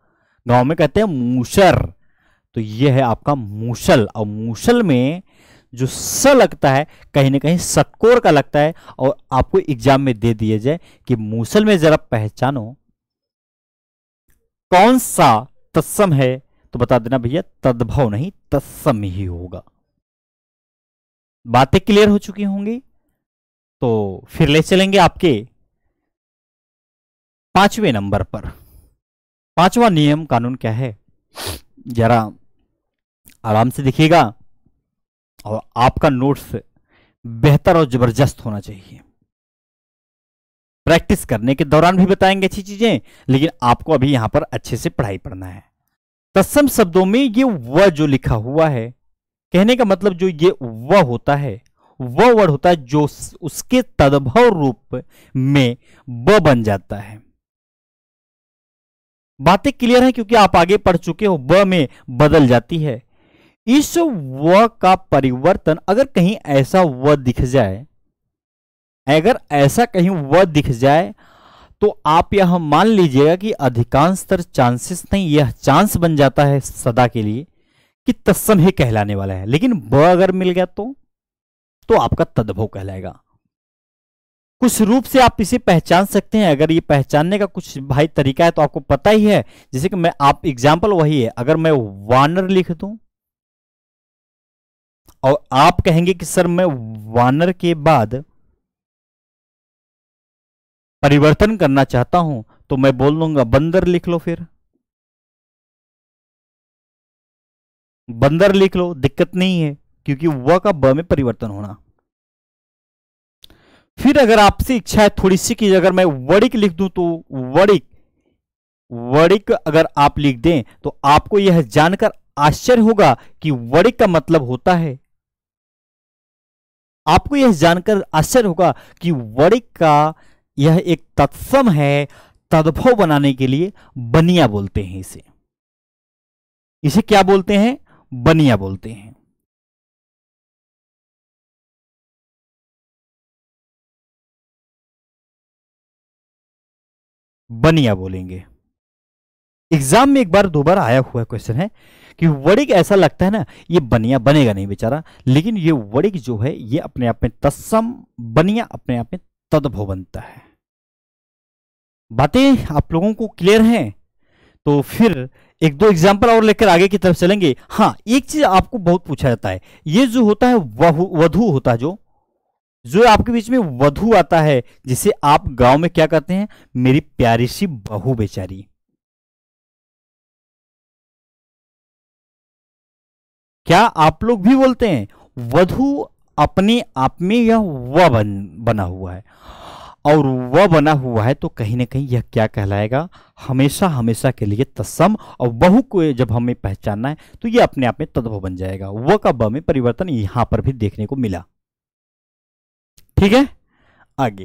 गांव में कहते हैं मूसर। तो यह है आपका मूसल। और मूसल में जो स लगता है कहीं ना कहीं षटकोर का लगता है। और आपको एग्जाम में दे दिया जाए कि मूसल में जरा पहचानो कौन सा तत्सम है, तो बता देना भैया तद्भव नहीं, तत्सम ही होगा। बातें क्लियर हो चुकी होंगी। तो फिर ले चलेंगे आपके पांचवें नंबर पर। पांचवा नियम कानून क्या है, जरा आराम से देखिएगा, और आपका नोट्स बेहतर और जबरदस्त होना चाहिए। प्रैक्टिस करने के दौरान भी बताएंगे अच्छी चीजें, लेकिन आपको अभी यहां पर अच्छे से पढ़ाई पढ़ना है। तत्सम शब्दों में ये व जो लिखा हुआ है, कहने का मतलब जो ये व होता है वह वर्ड होता है जो उसके तदभव रूप में ब बन जाता है। बातें क्लियर है क्योंकि आप आगे पढ़ चुके हो। ब में बदल जाती है। इस व का परिवर्तन अगर कहीं ऐसा व दिख जाए, अगर ऐसा कहीं व दिख जाए तो आप यह मान लीजिएगा कि अधिकांशतर चांसेस नहीं, यह चांस बन जाता है सदा के लिए कि तत्सम ही कहलाने वाला है। लेकिन ब अगर मिल गया तो तो आपका तदभव कहलाएगा। कुछ रूप से आप इसे पहचान सकते हैं। अगर ये पहचानने का कुछ भाई तरीका है तो आपको पता ही है। जैसे कि मैं आप एग्जाम्पल वही है, अगर मैं वानर लिख दूं और आप कहेंगे कि सर मैं वानर के बाद परिवर्तन करना चाहता हूं, तो मैं बोल दूंगा बंदर लिख लो। फिर बंदर लिख लो, दिक्कत नहीं है क्योंकि व का ब में परिवर्तन होना। फिर अगर आपसे इच्छा है थोड़ी सी कि अगर मैं वड़िक लिख दूं तो वड़िक वड़िक अगर आप लिख दें तो आपको यह जानकर आश्चर्य होगा कि वड़िक का मतलब होता है आपको यह जानकर आश्चर्य होगा कि वड़िक का यह एक तत्सम है। तदभव बनाने के लिए बनिया बोलते हैं इसे। इसे क्या बोलते हैं? बनिया बोलते हैं। बनिया बोलेंगे। एग्जाम में एक बार दो बार आया हुआ क्वेश्चन है कि वड़िक ऐसा लगता है ना ये बनिया बनेगा नहीं बेचारा, लेकिन ये वड़िक जो है ये अपने आप में तत्सम, बनिया अपने आप में तदभव बनता है। बातें आप लोगों को क्लियर हैं? तो फिर एक दो एग्जाम्पल और लेकर आगे की तरफ चलेंगे। हाँ, एक चीज आपको बहुत पूछा जाता है, ये जो होता है वधू होता है, जो जो आपके बीच में वधू आता है, जिसे आप गांव में क्या कहते हैं? मेरी प्यारी सी बहू बेचारी। क्या आप लोग भी बोलते हैं? वधू अपने आप में यह व बन बना हुआ है, और वह बना हुआ है तो कहीं ना कहीं यह क्या कहलाएगा? हमेशा हमेशा के लिए तत्सम। और बहू को जब हमें पहचानना है तो यह अपने आप में तदभव बन जाएगा। वह का ब में परिवर्तन यहां पर भी देखने को मिला। ठीक है, आगे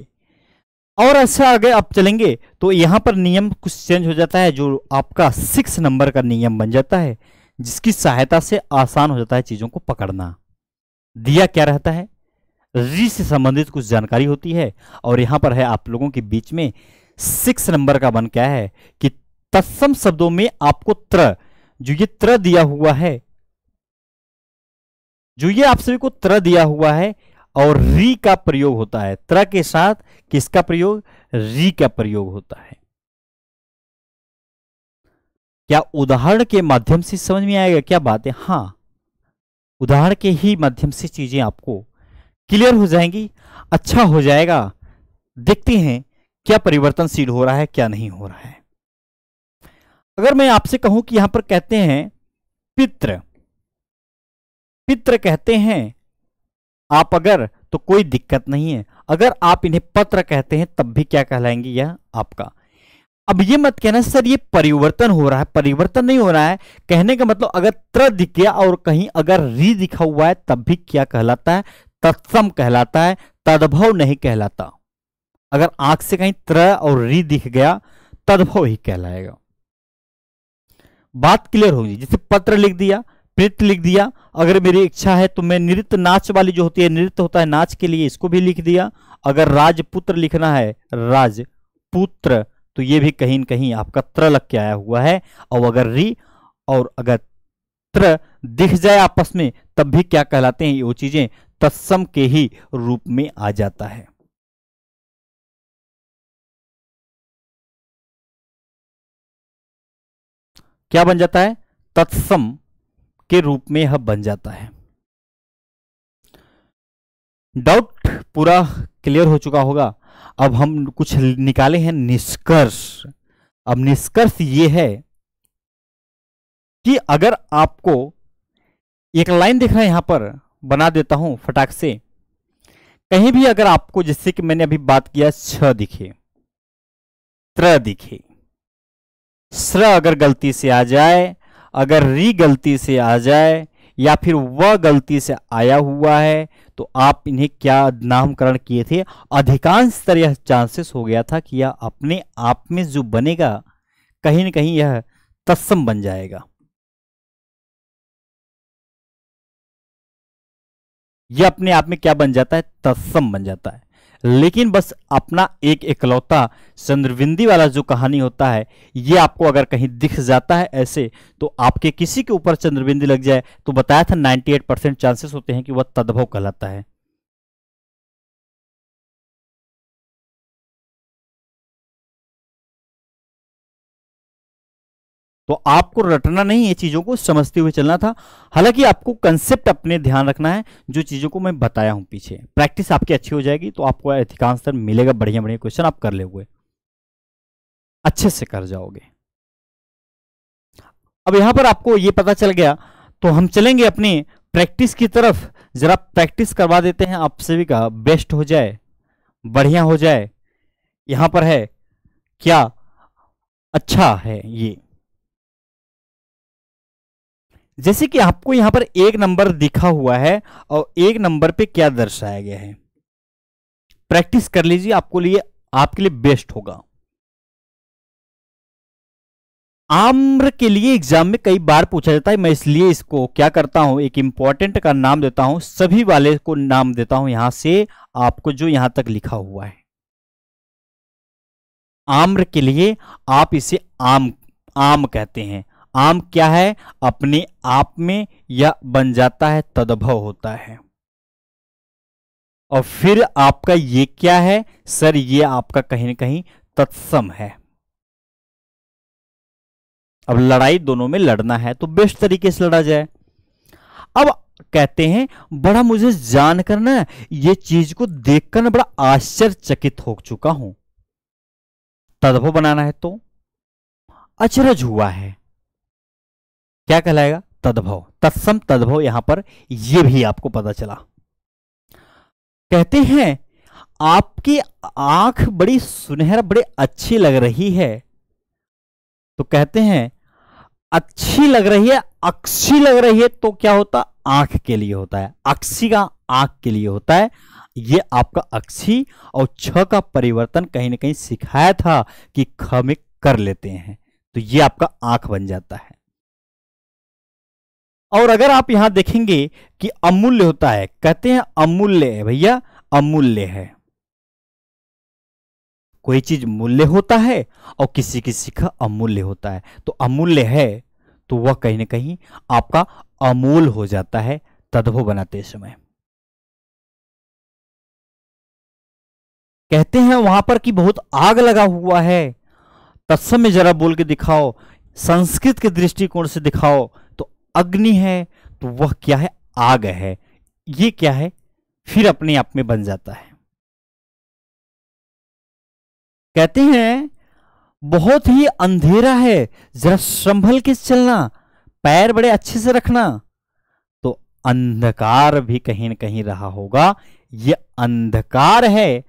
और अच्छा आगे आप चलेंगे तो यहां पर नियम कुछ चेंज हो जाता है, जो आपका सिक्स नंबर का नियम बन जाता है, जिसकी सहायता से आसान हो जाता है चीजों को पकड़ना। दिया क्या रहता है? री से संबंधित कुछ जानकारी होती है, और यहां पर है आप लोगों के बीच में सिक्स नंबर का बन क्या है कि तत्सम शब्दों में आपको त्र, जो ये त्र दिया हुआ है, जो ये आप सभी को त्र दिया हुआ है, और री का प्रयोग होता है। त्र के साथ किसका प्रयोग? री का प्रयोग होता है। क्या उदाहरण के माध्यम से समझ में आएगा क्या बात है? हां, उदाहरण के ही माध्यम से चीजें आपको क्लियर हो जाएंगी, अच्छा हो जाएगा। देखते हैं क्या परिवर्तनशील हो रहा है, क्या नहीं हो रहा है। अगर मैं आपसे कहूं कि यहां पर कहते हैं पित्र, पित्र कहते हैं आप अगर, तो कोई दिक्कत नहीं है। अगर आप इन्हें पत्र कहते हैं तब भी क्या कहलाएंगे यह आपका। अब ये मत कहना सर ये परिवर्तन हो रहा है। परिवर्तन नहीं हो रहा है। कहने का मतलब अगर त्र दिख गया और कहीं अगर री दिखा हुआ है तब भी क्या कहलाता है? तत्सम कहलाता है, तदभव नहीं कहलाता। अगर आंख से कहीं त्र और री दिख गया तदभव ही कहलाएगा। बात क्लियर होगी। जैसे पत्र लिख दिया, नृत्य लिख दिया। अगर मेरी इच्छा है तो मैं नृत्य, नाच वाली जो होती है, नृत्य होता है नाच के लिए, इसको भी लिख दिया। अगर राजपुत्र लिखना है, राजपुत्र, तो ये भी कहीं न कहीं आपका त्र लग के आया हुआ है। और अगर री और अगर त्र दिख जाए आपस में तब भी क्या कहलाते हैं? वो चीजें तत्सम के ही रूप में आ जाता है। क्या बन जाता है? तत्सम के रूप में यह बन जाता है। डाउट पूरा क्लियर हो चुका होगा। अब हम कुछ निकाले हैं निष्कर्ष। अब निष्कर्ष ये है कि अगर आपको एक लाइन दिख रहा है, यहां पर बना देता हूं फटाक से, कहीं भी अगर आपको, जैसे कि मैंने अभी बात किया, छ दिखे, त्र दिखे, स्र अगर गलती से आ जाए, अगर री गलती से आ जाए, या फिर वह गलती से आया हुआ है, तो आप इन्हें क्या नामकरण किए थे। अधिकांश तरह यह चांसेस हो गया था कि यह अपने आप में जो बनेगा कहीं ना कहीं यह तत्सम बन जाएगा। यह अपने आप में क्या बन जाता है, तत्सम बन जाता है। लेकिन बस अपना एक एकलौता चंद्रबिंदी वाला जो कहानी होता है, ये आपको अगर कहीं दिख जाता है ऐसे, तो आपके किसी के ऊपर चंद्रबिंदी लग जाए, तो बताया था अट्ठानवे परसेंट चांसेस होते हैं कि वह तद्भव कहलाता है। तो आपको रटना नहीं, ये चीजों को समझते हुए चलना था। हालांकि आपको कंसेप्ट अपने ध्यान रखना है, जो चीजों को मैं बताया हूं पीछे। प्रैक्टिस आपकी अच्छी हो जाएगी तो आपको अधिकांश तरह मिलेगा, बढ़िया बढ़िया क्वेश्चन आप कर लोगे, अच्छे से कर जाओगे। अब यहां पर आपको ये पता चल गया, तो हम चलेंगे अपने प्रैक्टिस की तरफ। जरा प्रैक्टिस करवा देते हैं आप सभी का, बेस्ट हो जाए, बढ़िया हो जाए। यहां पर है क्या, अच्छा है ये। जैसे कि आपको यहां पर एक नंबर दिखा हुआ है और एक नंबर पे क्या दर्शाया गया है। प्रैक्टिस कर लीजिए, आपको लिए आपके लिए बेस्ट होगा। आम्र के लिए एग्जाम में कई बार पूछा जाता है, मैं इसलिए इसको क्या करता हूं, एक इंपॉर्टेंट का नाम देता हूं, सभी वाले को नाम देता हूं यहां से आपको जो यहां तक लिखा हुआ है। आम्र के लिए आप इसे आम आम कहते हैं। आम क्या है, अपने आप में यह बन जाता है, तद्भव होता है। और फिर आपका ये क्या है सर, ये आपका कहीं ना कहीं तत्सम है। अब लड़ाई दोनों में लड़ना है तो बेस्ट तरीके से लड़ा जाए। अब कहते हैं बड़ा मुझे जान कर ना, ये चीज को देखकर ना बड़ा आश्चर्यचकित हो चुका हूं, तद्भव बनाना है तो अचरज हुआ है, क्या कहलाएगा, तद्भव, तत्सम तद्भव। यहां पर यह भी आपको पता चला। कहते हैं आपकी आंख बड़ी सुनहरा, बड़े अच्छी लग रही है, तो कहते हैं अच्छी लग रही है, अक्षी लग रही है, तो क्या होता, आंख के लिए होता है। अक्षी का आंख के लिए होता है, ये आपका अक्षी। और छ का परिवर्तन कहीं ना कहीं सिखाया था कि ख में कर लेते हैं, तो ये आपका आंख बन जाता है। और अगर आप यहां देखेंगे कि अमूल्य होता है, कहते हैं अमूल्य है भैया, अमूल्य है। कोई चीज मूल्य होता है और किसी किसी का अमूल्य होता है, तो अमूल्य है तो वह कहीं ना कहीं आपका अमूल हो जाता है, तद्भव बनाते समय। कहते हैं वहां पर कि बहुत आग लगा हुआ है, तत्सम में जरा बोल के दिखाओ, संस्कृत के दृष्टिकोण से दिखाओ, अग्नि है तो वह क्या है, आग है। ये क्या है, फिर अपने आप में बन जाता है। कहते हैं बहुत ही अंधेरा है, जरा संभल के चलना, पैर बड़े अच्छे से रखना, तो अंधकार भी कहीं ना कहीं रहा होगा। ये अंधकार है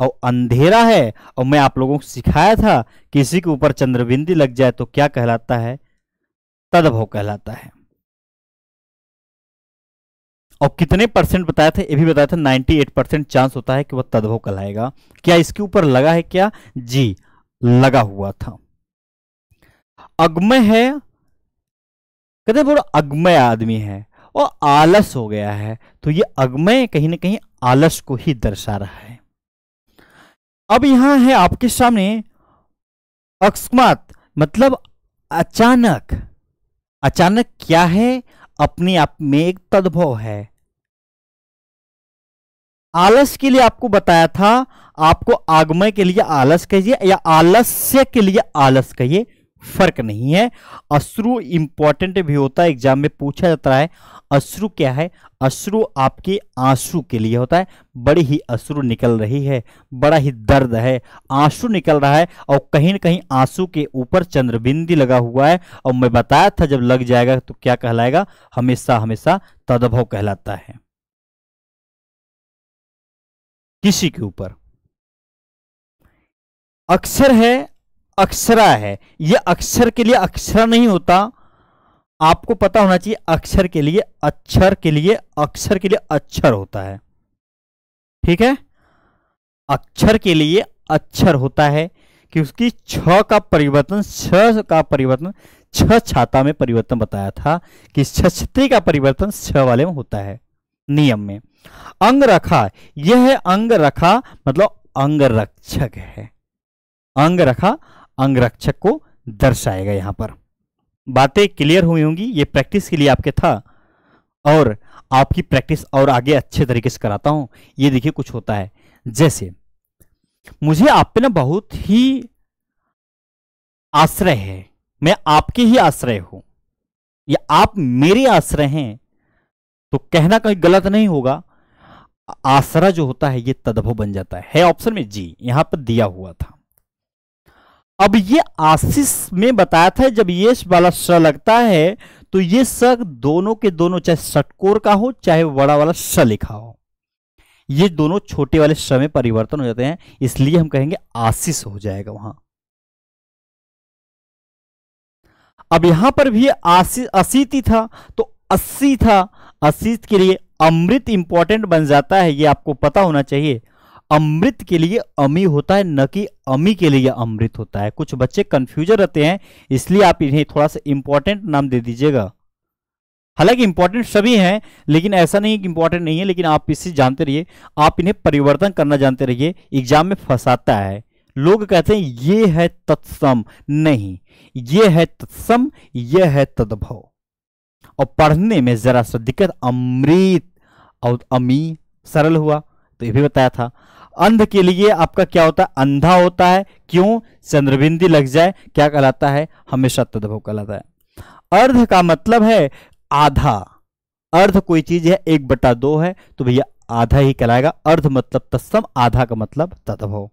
और अंधेरा है, और मैं आप लोगों को सिखाया था किसी के ऊपर चंद्रबिंदी लग जाए तो क्या कहलाता है, तद्भव कहलाता है। और कितने परसेंट बताया था, ये भी बताया था, अट्ठानवे परसेंट चांस होता है कि वह तद्भव कहलाएगा। क्या इसके ऊपर लगा है, क्या जी लगा हुआ था। अगमय है, कहते बोलो अगमय आदमी है और आलस हो गया है, तो ये अगमय कहीं ना कहीं आलस को ही दर्शा रहा है। अब यहां है आपके सामने अकस्मात, मतलब अचानक। अचानक क्या है, अपने आप में एक तद्भव है। आलस के लिए आपको बताया था, आपको आगमय के लिए आलस कहिए या आलस्य के लिए आलस कहिए, फर्क नहीं है। अश्रु इंपॉर्टेंट भी होता है, एग्जाम में पूछा जाता है अश्रु क्या है। अश्रु आपके आंसू के लिए होता है, बड़ी ही अश्रु निकल रही है, बड़ा ही दर्द है, आंसू निकल रहा है, और कहीं ना कहीं आंसू के ऊपर चंद्रबिंदी लगा हुआ है। और मैं बताया था जब लग जाएगा तो क्या कहलाएगा, हमेशा हमेशा तद्भव कहलाता है किसी के ऊपर। अक्षर है, अक्षरा है, यह अक्षर के लिए अक्षरा नहीं होता, आपको पता होना चाहिए अक्षर के लिए अक्षर के लिए अक्षर के लिए अक्षर होता है, ठीक है, अक्षर के लिए अक्षर होता है कि उसकी छ का परिवर्तन छ का परिवर्तन छ छाता में परिवर्तन बताया था कि छत्री का परिवर्तन छ वाले में होता है नियम में। अंग रखा, यह है अंग रखा मतलब अंगरक्षक है, अंग रखा अंगरक्षक को दर्शाएगा। यहां पर बातें क्लियर हुई होंगी, ये प्रैक्टिस के लिए आपके था और आपकी प्रैक्टिस और आगे अच्छे तरीके से कराता हूं। ये देखिए कुछ होता है, जैसे मुझे आप पे ना बहुत ही आश्रय है, मैं आपके ही आश्रय हूं या आप मेरे आश्रय हैं, तो कहना कहीं गलत नहीं होगा। आश्रय जो होता है ये तदभव बन जाता है, है ऑप्शन में जी, यहां पर दिया हुआ था। अब ये आशीष में बताया था जब ये वाला स लगता है तो ये स दोनों के दोनों चाहे षटकोर का हो चाहे बड़ा वाला स लिखा हो, ये दोनों छोटे वाले स में परिवर्तन हो जाते हैं, इसलिए हम कहेंगे आशीष हो जाएगा वहां। अब यहां पर भी आशीष अशीति था तो अस्सी था, अशीत के लिए अमृत इंपॉर्टेंट बन जाता है, ये आपको पता होना चाहिए। अमृत के लिए अमी होता है, न कि अमी के लिए अमृत होता है। कुछ बच्चे कंफ्यूजन रहते हैं, इसलिए आप इन्हें थोड़ा सा इंपॉर्टेंट नाम दे दीजिएगा। हालांकि इंपॉर्टेंट सभी हैं, लेकिन ऐसा नहीं कि इंपॉर्टेंट नहीं है, लेकिन आप इसे जानते रहिए, आप इन्हें परिवर्तन करना जानते रहिए। एग्जाम में फंसाता है, लोग कहते हैं ये है तत्सम, नहीं ये है तत्सम, यह है तद्भव। और पढ़ने में जरा सा दिक्कत, अमृत और अमी सरल हुआ, तो ये भी बताया था। अंध के लिए आपका क्या होता है, अंधा होता है, क्यों, चंद्रबिंदी लग जाए, क्या कहलाता है, हमेशा तद्भव कहलाता है। अर्ध का मतलब है आधा, अर्ध कोई चीज है एक बटा दो है तो भैया आधा ही कहलाएगा, अर्ध मतलब तत्सम, आधा का मतलब तद्भव।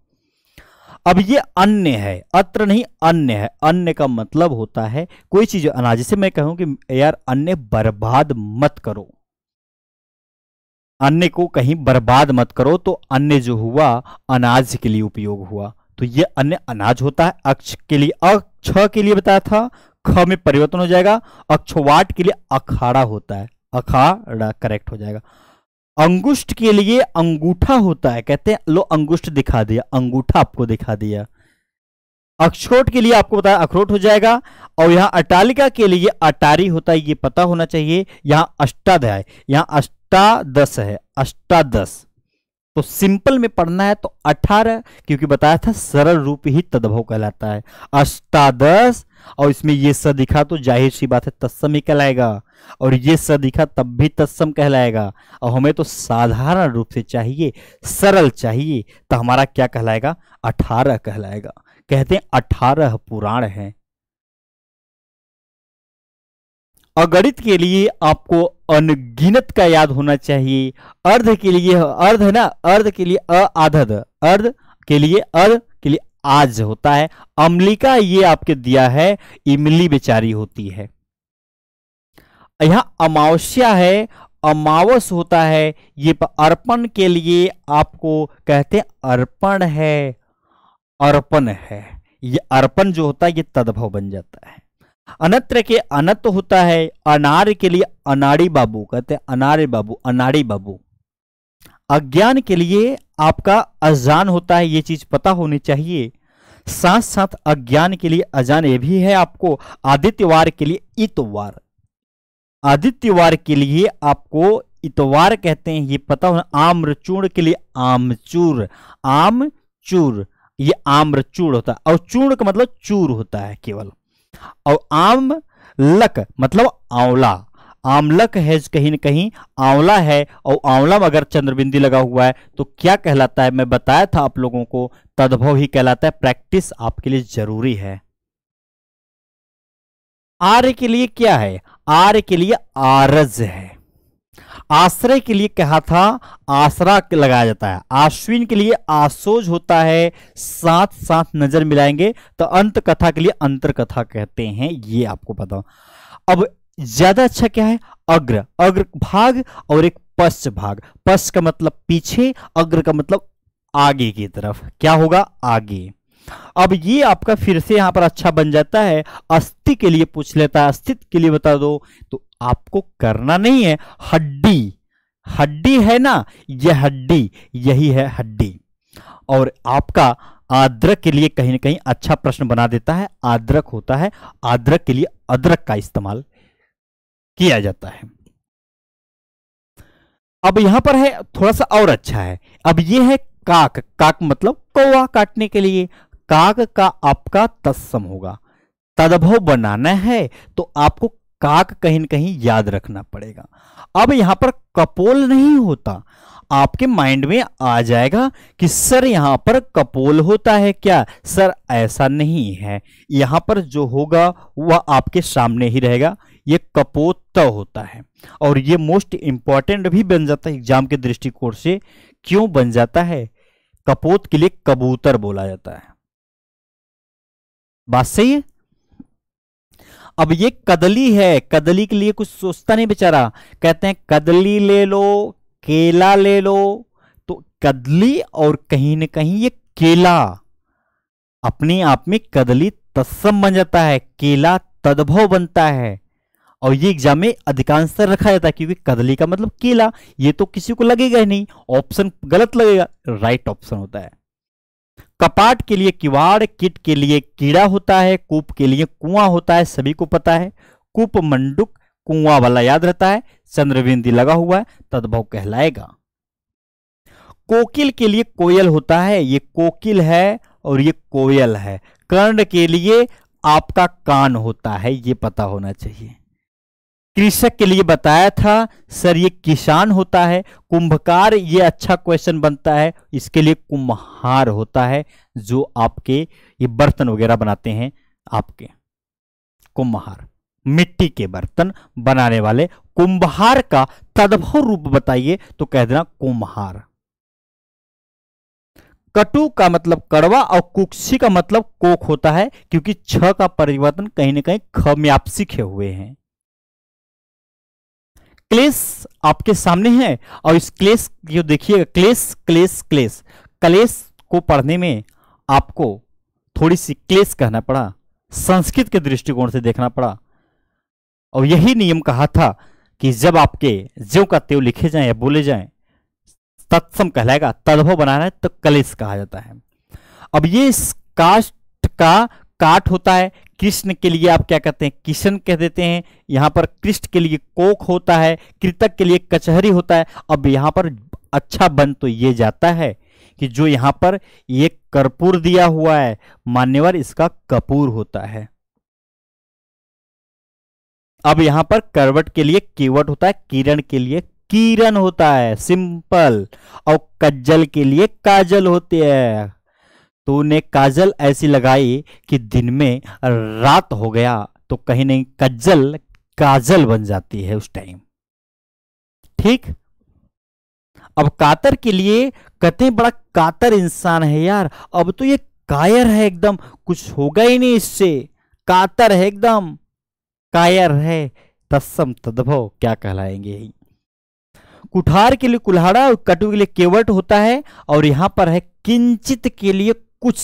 अब ये अन्य है, अत्र नहीं अन्य है, अन्य का मतलब होता है कोई चीज अनाज, जैसे मैं कहूं कि यार अन्य बर्बाद मत करो, अन्य को कहीं बर्बाद मत करो, तो अन्य जो हुआ अनाज के लिए उपयोग हुआ, तो ये अन्य अनाज होता है। अक्ष के लिए अक्ष के लिए बताया था, ख में परिवर्तन हो जाएगा, अक्षवाट के लिए अखाड़ा होता है, अखाड़ा करेक्ट हो जाएगा। अंगुष्ठ के लिए अंगूठा होता है, कहते हैं लो अंगुष्ठ दिखा दिया, अंगूठा आपको दिखा दिया। अखरोट के लिए आपको बताया अखरोट हो जाएगा। और यहाँ अटालिका के लिए अटारी होता है, ये पता होना चाहिए। यहाँ अष्टाध्याय, यहाँ अष्टादश है, अष्टादश तो सिंपल में पढ़ना है तो अठारह, क्योंकि बताया था सरल रूप ही तद्भव कहलाता है। अष्टादश और इसमें ये स दिखा तो जाहिर सी बात है तत्सम ही कहलाएगा, और ये स दिखा तब भी तत्सम कहलाएगा। और हमें तो साधारण रूप से चाहिए, सरल चाहिए, तो हमारा क्या कहलाएगा, अठारह कहलाएगा। कहते हैं अठारह पुराण हैं। अगणित के लिए आपको अनगिनत का याद होना चाहिए। अर्ध के लिए अर्ध ना, अर्ध के लिए अ आधद, अर्ध के लिए अर्ध के लिए आज होता है। अम्लिका ये आपके दिया है, इमली बेचारी होती है। यहां अमावस्या है, अमावस होता है। ये अर्पण के लिए आपको कहते हैं अर्पण है, अर्पण है, ये अर्पण जो होता है ये तद्भव बन जाता है। अनत्र के अनत होता है। अनार के लिए अनाड़ी बाबू, कहते हैं अनारे बाबू, अनाड़ी बाबू। अज्ञान के लिए आपका अजान होता है, ये चीज पता होनी चाहिए। साथ साथ अज्ञान के लिए अजान ये भी है आपको। आदित्यवार के लिए इतवार, आदित्यवार के लिए आपको इतवार कहते हैं, ये पता होना। आम्रचूर्ण के लिए आमचूर, आमचूर, ये आम्रचूर्ण होता है। और चूर्ण का मतलब चूर होता है केवल। और आमलक मतलब आंवला, आमलक है कहीं न कहीं, आंवला है। और आंवला में अगर चंद्रबिंदी लगा हुआ है तो क्या कहलाता है, मैं बताया था आप लोगों को, तद्भव ही कहलाता है। प्रैक्टिस आपके लिए जरूरी है। आर्य के लिए क्या है, आर्य के लिए आरज है। आश्रय के लिए कहा था आसरा लगाया जाता है। आश्विन के लिए आसोज होता है, साथ साथ नजर मिलाएंगे तो अंत कथा के लिए अंतर कथा कहते हैं, ये आपको पता हो। अब ज्यादा अच्छा क्या है, अग्र, अग्र भाग और एक पश्च भाग। पश्च का मतलब पीछे, अग्र का मतलब आगे की तरफ, क्या होगा आगे। अब ये आपका फिर से यहां पर अच्छा बन जाता है, अस्थि के लिए पूछ लेता है, अस्तित्व के लिए बता दो, तो आपको करना नहीं है हड्डी, हड्डी है ना, यह हड्डी, यही है हड्डी। और आपका आद्रक के लिए कहीं ना कहीं अच्छा प्रश्न बना देता है, आद्रक होता है, आद्रक के लिए अदरक का इस्तेमाल किया जाता है। अब यहां पर है थोड़ा सा और अच्छा है, अब ये है काक, काक मतलब कौवा काटने के लिए, काक का आपका तत्सम होगा। तदभव बनाना है तो आपको काक कहीं न कहीं याद रखना पड़ेगा। अब यहां पर कपोल नहीं होता, आपके माइंड में आ जाएगा कि सर यहां पर कपोल होता है क्या, सर ऐसा नहीं है, यहां पर जो होगा वह आपके सामने ही रहेगा, ये कपोत्त होता है। और ये मोस्ट इंपॉर्टेंट भी बन जाता है एग्जाम के दृष्टिकोण से, क्यों बन जाता है, कपोत के लिए कबूतर बोला जाता है, बात सही है। अब ये कदली है, कदली के लिए कुछ सोचता नहीं बेचारा, कहते हैं कदली ले लो, केला ले लो, तो कदली और कहीं ना कहीं ये केला, अपने आप में कदली तत्सम बन जाता है, केला तद्भव बनता है, और ये एग्जाम में अधिकांशतः रखा जाता है क्योंकि कदली का मतलब केला, ये तो किसी को लगेगा ही नहीं, ऑप्शन गलत लगेगा, राइट ऑप्शन होता है। कपाट के लिए किवाड़, कीट के लिए कीड़ा होता है, कूप के लिए कुआं होता है, सभी को पता है, कूप मंडुक कुआं वाला याद रहता है, चंद्रबिंदी लगा हुआ है, तद्भव कहलाएगा। कोकिल के लिए कोयल होता है, ये कोकिल है और ये कोयल है। कर्ण के लिए आपका कान होता है, ये पता होना चाहिए। कृषक के लिए बताया था सर ये किसान होता है। कुंभकार, ये अच्छा क्वेश्चन बनता है, इसके लिए कुम्हार होता है, जो आपके ये बर्तन वगैरह बनाते हैं, आपके कुम्हार, मिट्टी के बर्तन बनाने वाले। कुम्हार का तद्भव रूप बताइए तो कह देना कुम्हार। कटु का मतलब कड़वा और कुक्षी का मतलब कोक होता है, क्योंकि छ का परिवर्तन कहीं ना कहीं ख में आप सीखे हुए हैं। क्लेश आपके सामने है, और इस क्लेश जो देखिएगा, क्लेश क्लेश क्लेश क्लेश को पढ़ने में आपको थोड़ी सी क्लेश कहना पड़ा, संस्कृत के दृष्टिकोण से देखना पड़ा। और यही नियम कहा था कि जब आपके ज्यों का त्यों लिखे जाएं या बोले जाएं, तत्सम कहलाएगा, तद्भव बनाना है तो क्लेश कहा जाता है। अब ये काष्ट का काट होता है। कृष्ण के लिए आप क्या कहते हैं, किशन कह देते हैं। यहां पर कृष्ण के लिए कोक होता है, कृतक के लिए कचहरी होता है। अब यहां पर अच्छा बन तो ये जाता है कि जो यहां पर ये कर्पूर दिया हुआ है, मान्यवर इसका कपूर होता है। अब यहां पर करवट के लिए केवट होता है, किरण के लिए किरण होता है, सिंपल। और कज्जल के लिए काजल होते हैं। तूने काजल ऐसी लगाई कि दिन में रात हो गया, तो कहीं नहीं कज्जल काजल बन जाती है उस टाइम, ठीक। अब कातर के लिए कहते हैं बड़ा कातर इंसान है यार, अब तो ये कायर है एकदम, कुछ होगा ही नहीं इससे, कातर है एकदम, कायर है, तत्सम तद्भव क्या कहलाएंगे। कुठार के लिए कुल्हाड़ा और कटु के लिए केवट होता है। और यहां पर है किंचित के लिए कुछ,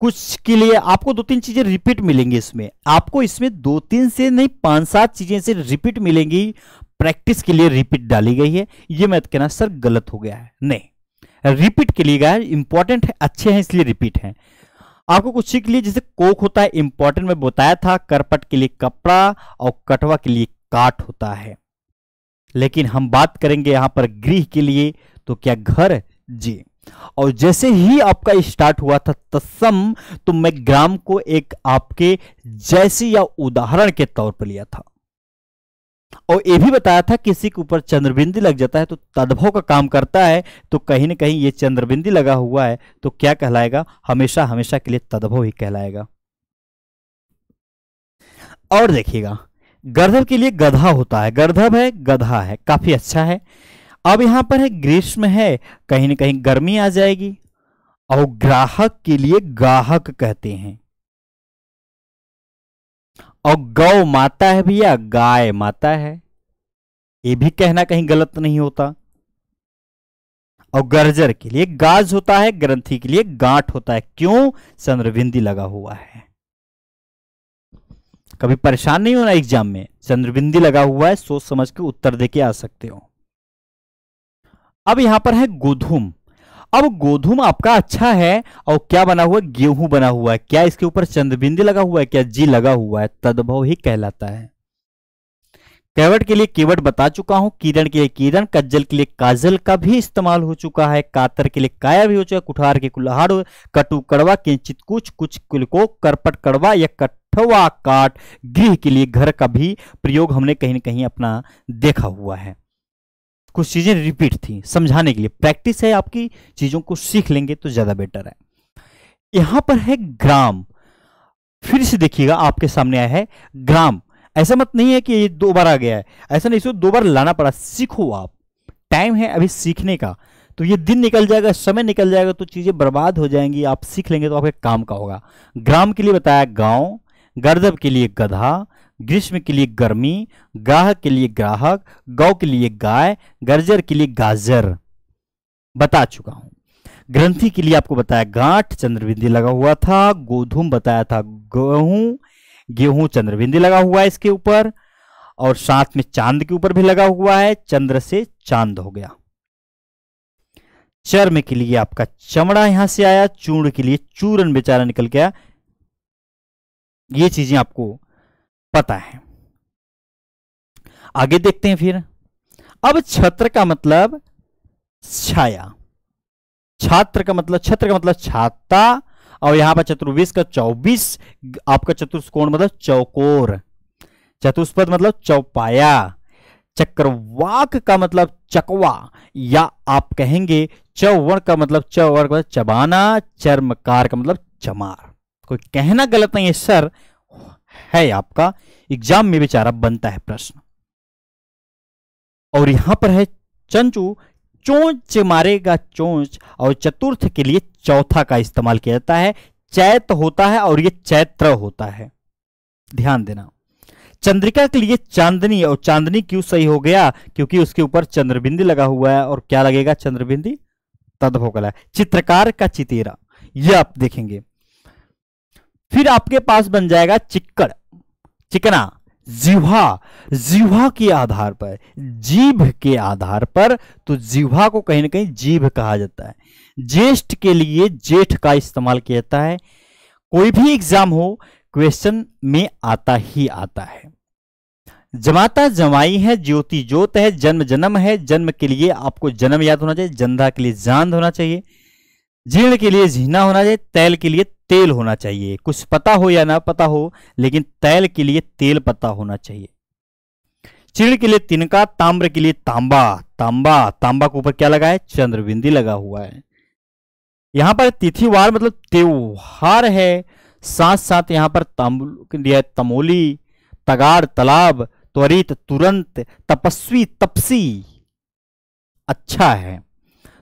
कुछ के लिए आपको दो तीन चीजें रिपीट मिलेंगी इसमें, आपको इसमें दो तीन से नहीं पांच सात चीजें से रिपीट मिलेंगी, प्रैक्टिस के लिए रिपीट डाली गई है। ये मत कहना सर गलत हो गया है, नहीं, रिपीट के लिए गया, इंपॉर्टेंट है, अच्छे हैं इसलिए रिपीट है। आपको कुछ के लिए जैसे कोक होता है, इंपॉर्टेंट में बताया था। करपट के लिए कपड़ा और कटवा के लिए काट होता है। लेकिन हम बात करेंगे यहां पर गृह के लिए, तो क्या घर, जी। और जैसे ही आपका स्टार्ट हुआ था तत्सम, तो मैं ग्राम को एक आपके जैसे या उदाहरण के तौर पर लिया था, और यह भी बताया था किसी के ऊपर चंद्रबिंदी लग जाता है तो तद्भव का काम करता है। तो कहीं ना कहीं ये चंद्रबिंदी लगा हुआ है तो क्या कहलाएगा, हमेशा हमेशा के लिए तद्भव ही कहलाएगा। और देखिएगा, गर्दभ के लिए गधा होता है, गर्दभ है, गधा है, काफी अच्छा है। अब यहां पर है ग्रीष्म है, कहीं ना कहीं गर्मी आ जाएगी। और ग्राहक के लिए गाहक कहते हैं। और गौ माता है भैया, गाय माता है, ये भी कहना कहीं गलत नहीं होता। और गर्जर के लिए गाज होता है, ग्रंथि के लिए गांठ होता है। क्यों? चंद्रबिंदी लगा हुआ है। कभी परेशान नहीं होना एग्जाम में, चंद्रबिंदी लगा हुआ है, सोच समझ के उत्तर देके आ सकते हो। अब यहां पर है गोधूम। अब गोधूम आपका अच्छा है और क्या बना हुआ है? गेहूं बना हुआ है। क्या इसके ऊपर चंद्रबिंदी लगा हुआ है? क्या जी लगा हुआ है। तद्भव ही कहलाता है। कैवट के लिए केवट बता चुका हूं, किरण के लिए किरण, कज्जल के लिए काजल का भी इस्तेमाल हो चुका है, कातर के लिए काया भी हो चुका है, कुठार के कुल्हाड़, कटु कड़वा, किंचित कुछ, कुछ कुलको, करपट कड़वा या कठवा काट। गृह के लिए घर का भी प्रयोग हमने कहीं ना कहीं अपना देखा हुआ है। कुछ चीजें रिपीट थी समझाने के लिए, प्रैक्टिस है आपकी, चीजों को सीख लेंगे तो ज्यादा बेटर है। यहां पर है ग्राम। फिर से देखिएगा आपके सामने आया है ग्राम। ऐसा मत नहीं है कि ये दो बार आ गया है, ऐसा नहीं, इसको दो बार लाना पड़ा। सीखो आप, टाइम है अभी सीखने का, तो ये दिन निकल जाएगा, समय निकल जाएगा, तो चीजें बर्बाद हो जाएंगी। आप सीख लेंगे तो आपके काम का होगा। ग्राम के लिए बताया गांव, गर्दब के लिए गधा, ग्रीष्म के लिए गर्मी, गाह के लिए ग्राहक, गौ के लिए गाय, गर्जर के लिए गाजर बता चुका हूं। ग्रंथि के लिए आपको बताया गांठ, चंद्रबिंदी लगा हुआ था। गोधूम बताया था गेहूं, गेहूं चंद्रबिंदी लगा हुआ है इसके ऊपर, और साथ में चांद के ऊपर भी लगा हुआ है, चंद्र से चांद हो गया। चर्म के लिए आपका चमड़ा यहां से आया, चूर्ण के लिए चूरन बेचारा निकल गया। ये चीजें आपको पता है। आगे देखते हैं फिर। अब छत्र का मतलब छाया, छात्र का मतलब छत्र का मतलब छाता, और यहां पर चतुर्विश का चौबीस, आपका चतुष्कोण मतलब चौकोर, चतुष्पद मतलब चौपाया, चक्रवाक का मतलब चकवा, या आप कहेंगे चौवर्ण का मतलब चौवर्ण मतलब चबाना, चर्मकार का मतलब चमार। कोई कहना गलत नहीं है सर, है आपका एग्जाम में बेचारा बनता है प्रश्न। और यहां पर है चंचू, चोंच मारेगा चोंच, और चतुर्थ के लिए चौथा का इस्तेमाल किया जाता है। चैत होता है और ये चैत्र होता है, ध्यान देना। चंद्रिका के लिए चांदनी, और चांदनी क्यों सही हो गया? क्योंकि उसके ऊपर चंद्रबिंदी लगा हुआ है, और क्या लगेगा? चंद्रबिंदी, तद्भव कला है। चित्रकार का चितेरा, यह आप देखेंगे। फिर आपके पास बन जाएगा चिक्कड़, चिकना, जीवा, जीवा के आधार पर, जीभ के आधार पर, तो जीवा को कहीं ना कहीं जीभ कहा जाता है। ज्येष्ठ के लिए जेठ का इस्तेमाल किया जाता है। कोई भी एग्जाम हो क्वेश्चन में आता ही आता है। जमाता जमाई है, ज्योति ज्योत है, जन्म जन्म है, जन्म के लिए आपको जन्म याद होना चाहिए, जंधा के लिए जांध होना चाहिए, जीर्ण के लिए झीना होना चाहिए, तैल के लिए तेल होना चाहिए। कुछ पता हो या ना पता हो, लेकिन तैल के लिए तेल पता होना चाहिए। चीड़ के लिए तिनका, ताम्र के लिए तांबा, तांबा, तांबा के ऊपर क्या लगा है? चंद्रबिंदी लगा हुआ है। यहां पर तिथिवार मतलब त्योहार है, साथ साथ यहां पर तमोली, तगाड़, तालाब, त्वरित, तुरंत, तपस्वी, तपसी, अच्छा है।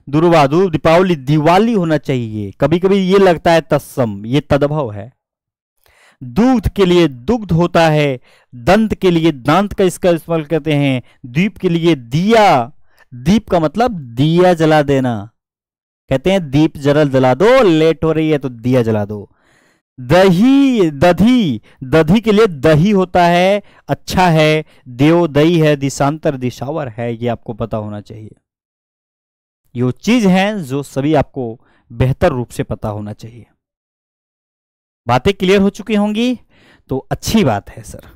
दुर्वादुर, दीपावली, दिवाली होना चाहिए। कभी कभी ये लगता है तत्सम, ये तद्भव है। दूध के लिए दुग्ध होता है, दंत के लिए दांत का इसका इस्तेमाल करते हैं, दीप के लिए दिया, दीप का मतलब दिया जला देना, कहते हैं दीप जरा जला दो, लेट हो रही है तो दिया जला दो। दही, दधी, दधी के लिए दही होता है, अच्छा है। देव दही है, दिशांतर, दिशावर है, ये आपको पता होना चाहिए। ये चीज है जो सभी आपको बेहतर रूप से पता होना चाहिए। बातें क्लियर हो चुकी होंगी तो अच्छी बात है सर,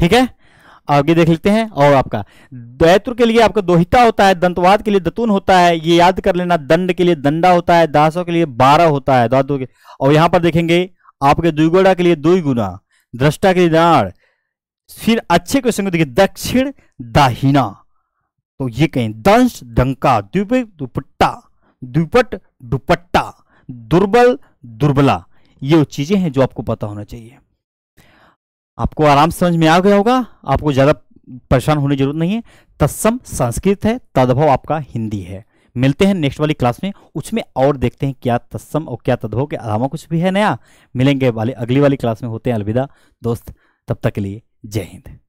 ठीक है। आगे देख लेते हैं। और आपका दैत्र के लिए आपका दोहिता होता है, दंतवाद के लिए दतून होता है, ये याद कर लेना। दंड के लिए दंडा होता है, दासों के लिए बारह होता है, दादू के। और यहां पर देखेंगे आपके द्विगुणा के लिए दुई गुना, दृष्टा के लिए दाड़। फिर अच्छे क्वेश्चन को देखिए, दक्षिण, दाहिना, तो ये कहें दंश, डंका, द्विपट, दुपट्टा, द्विपट, दुपट्टा, दुर्बल, दुर्बला, ये चीजें हैं जो आपको पता होना चाहिए। आपको आराम समझ में आ गया होगा, आपको ज्यादा परेशान होने की जरूरत नहीं है। तत्सम संस्कृत है, तद्भव आपका हिंदी है। मिलते हैं नेक्स्ट वाली क्लास में, उसमें और देखते हैं क्या तत्सम और क्या तद्भव के अलावा कुछ भी है नया। मिलेंगे वाले अगली वाली क्लास में, होते हैं अलविदा दोस्त, तब तक के लिए जय हिंद।